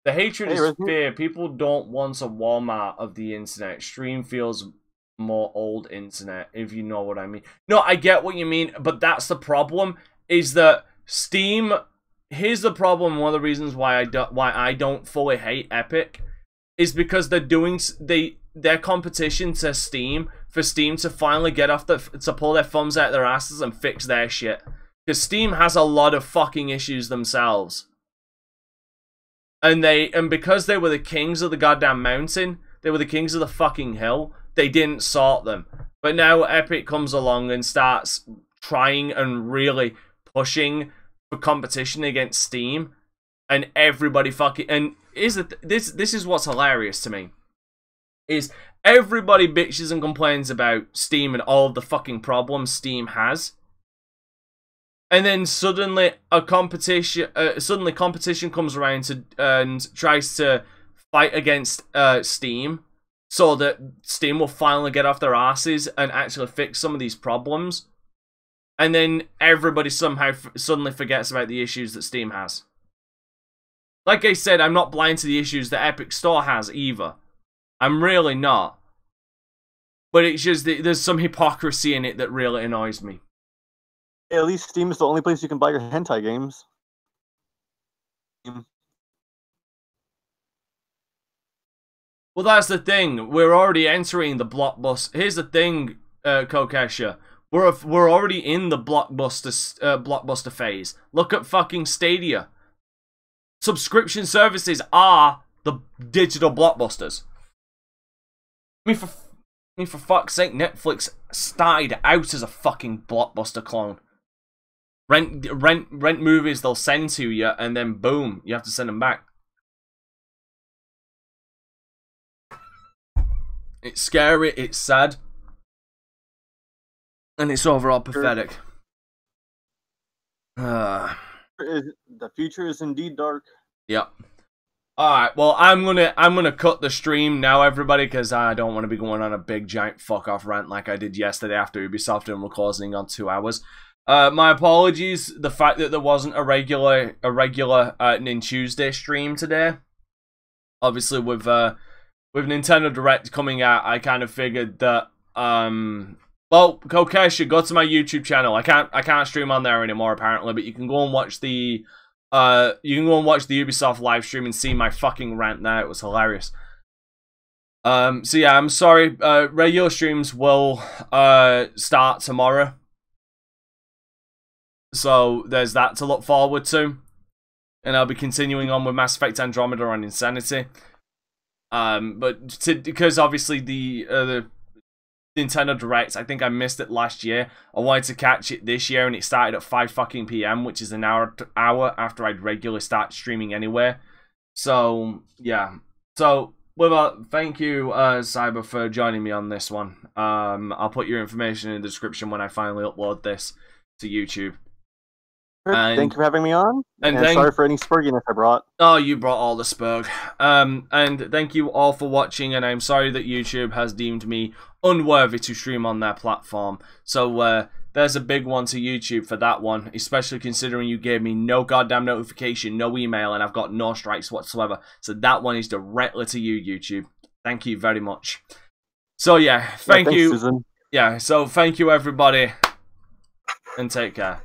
The hatred is fear. People don't want a Walmart of the internet. Stream feels more old internet, if you know what I mean. No, I get what you mean, but that's the problem, is that Steam... Here's the problem, one of the reasons why I don't fully hate Epic, is because they're doing... Their competition to Steam, for Steam to finally get off to pull their thumbs out their asses and fix their shit. Because Steam has a lot of fucking issues themselves. And because they were the kings of the goddamn mountain, they were the kings of the fucking hill, they didn't sort them. But now Epic comes along and starts trying and really pushing for competition against Steam, and everybody fucking... And this is what's hilarious to me, is everybody bitches and complains about Steam and all the fucking problems Steam has. And then suddenly competition comes around and tries to fight against Steam, so that Steam will finally get off their asses and actually fix some of these problems. And then everybody somehow suddenly forgets about the issues that Steam has. Like I said, I'm not blind to the issues that Epic Store has either. I'm really not. But it's just that there's some hypocrisy in it that really annoys me. At least Steam is the only place you can buy your hentai games. Well, that's the thing. We're already entering the blockbuster. Here's the thing, Kokesha. We're already in the blockbuster phase. Look at fucking Stadia. Subscription services are the digital blockbusters. I mean, for fuck's sake, Netflix started out as a fucking blockbuster clone. Rent movies they'll send to you, and then boom, you have to send them back. It's scary, it's sad, and it's overall pathetic. The future is indeed dark. Yep. All right, well, I'm gonna cut the stream now, everybody, because I don't want to be going on a big giant fuck off rant like I did yesterday after Ubisoft, and we're closing on 2 hours. My apologies, the fact that there wasn't a regular Nintendo stream today. Obviously, with Nintendo Direct coming out, I kind of figured that well, Kokesha, go to my YouTube channel. I can't stream on there anymore apparently, but you can go and watch the. You can go and watch the Ubisoft live stream and see my fucking rant there. It was hilarious. So yeah, I'm sorry. Regular streams will start tomorrow. So there's that to look forward to. And I'll be continuing on with Mass Effect Andromeda on Insanity. Because obviously the Nintendo Direct, I think I missed it last year. I wanted to catch it this year, and it started at 5 fucking PM, which is an hour after I'd regularly start streaming anyway. So yeah. So thank you, Cyber, for joining me on this one. I'll put your information in the description when I finally upload this to YouTube. And thank you for having me on, and sorry for any spurginess I brought. Oh, you brought all the spurg. And thank you all for watching, and I'm sorry that YouTube has deemed me unworthy to stream on their platform. So There's a big one to YouTube for that one, especially considering you gave me no goddamn notification, no email, and I've got no strikes whatsoever. So that one is directly to you, YouTube. Thank you very much. So yeah, thank you. Thanks, Susan. Yeah, so thank you everybody, and take care.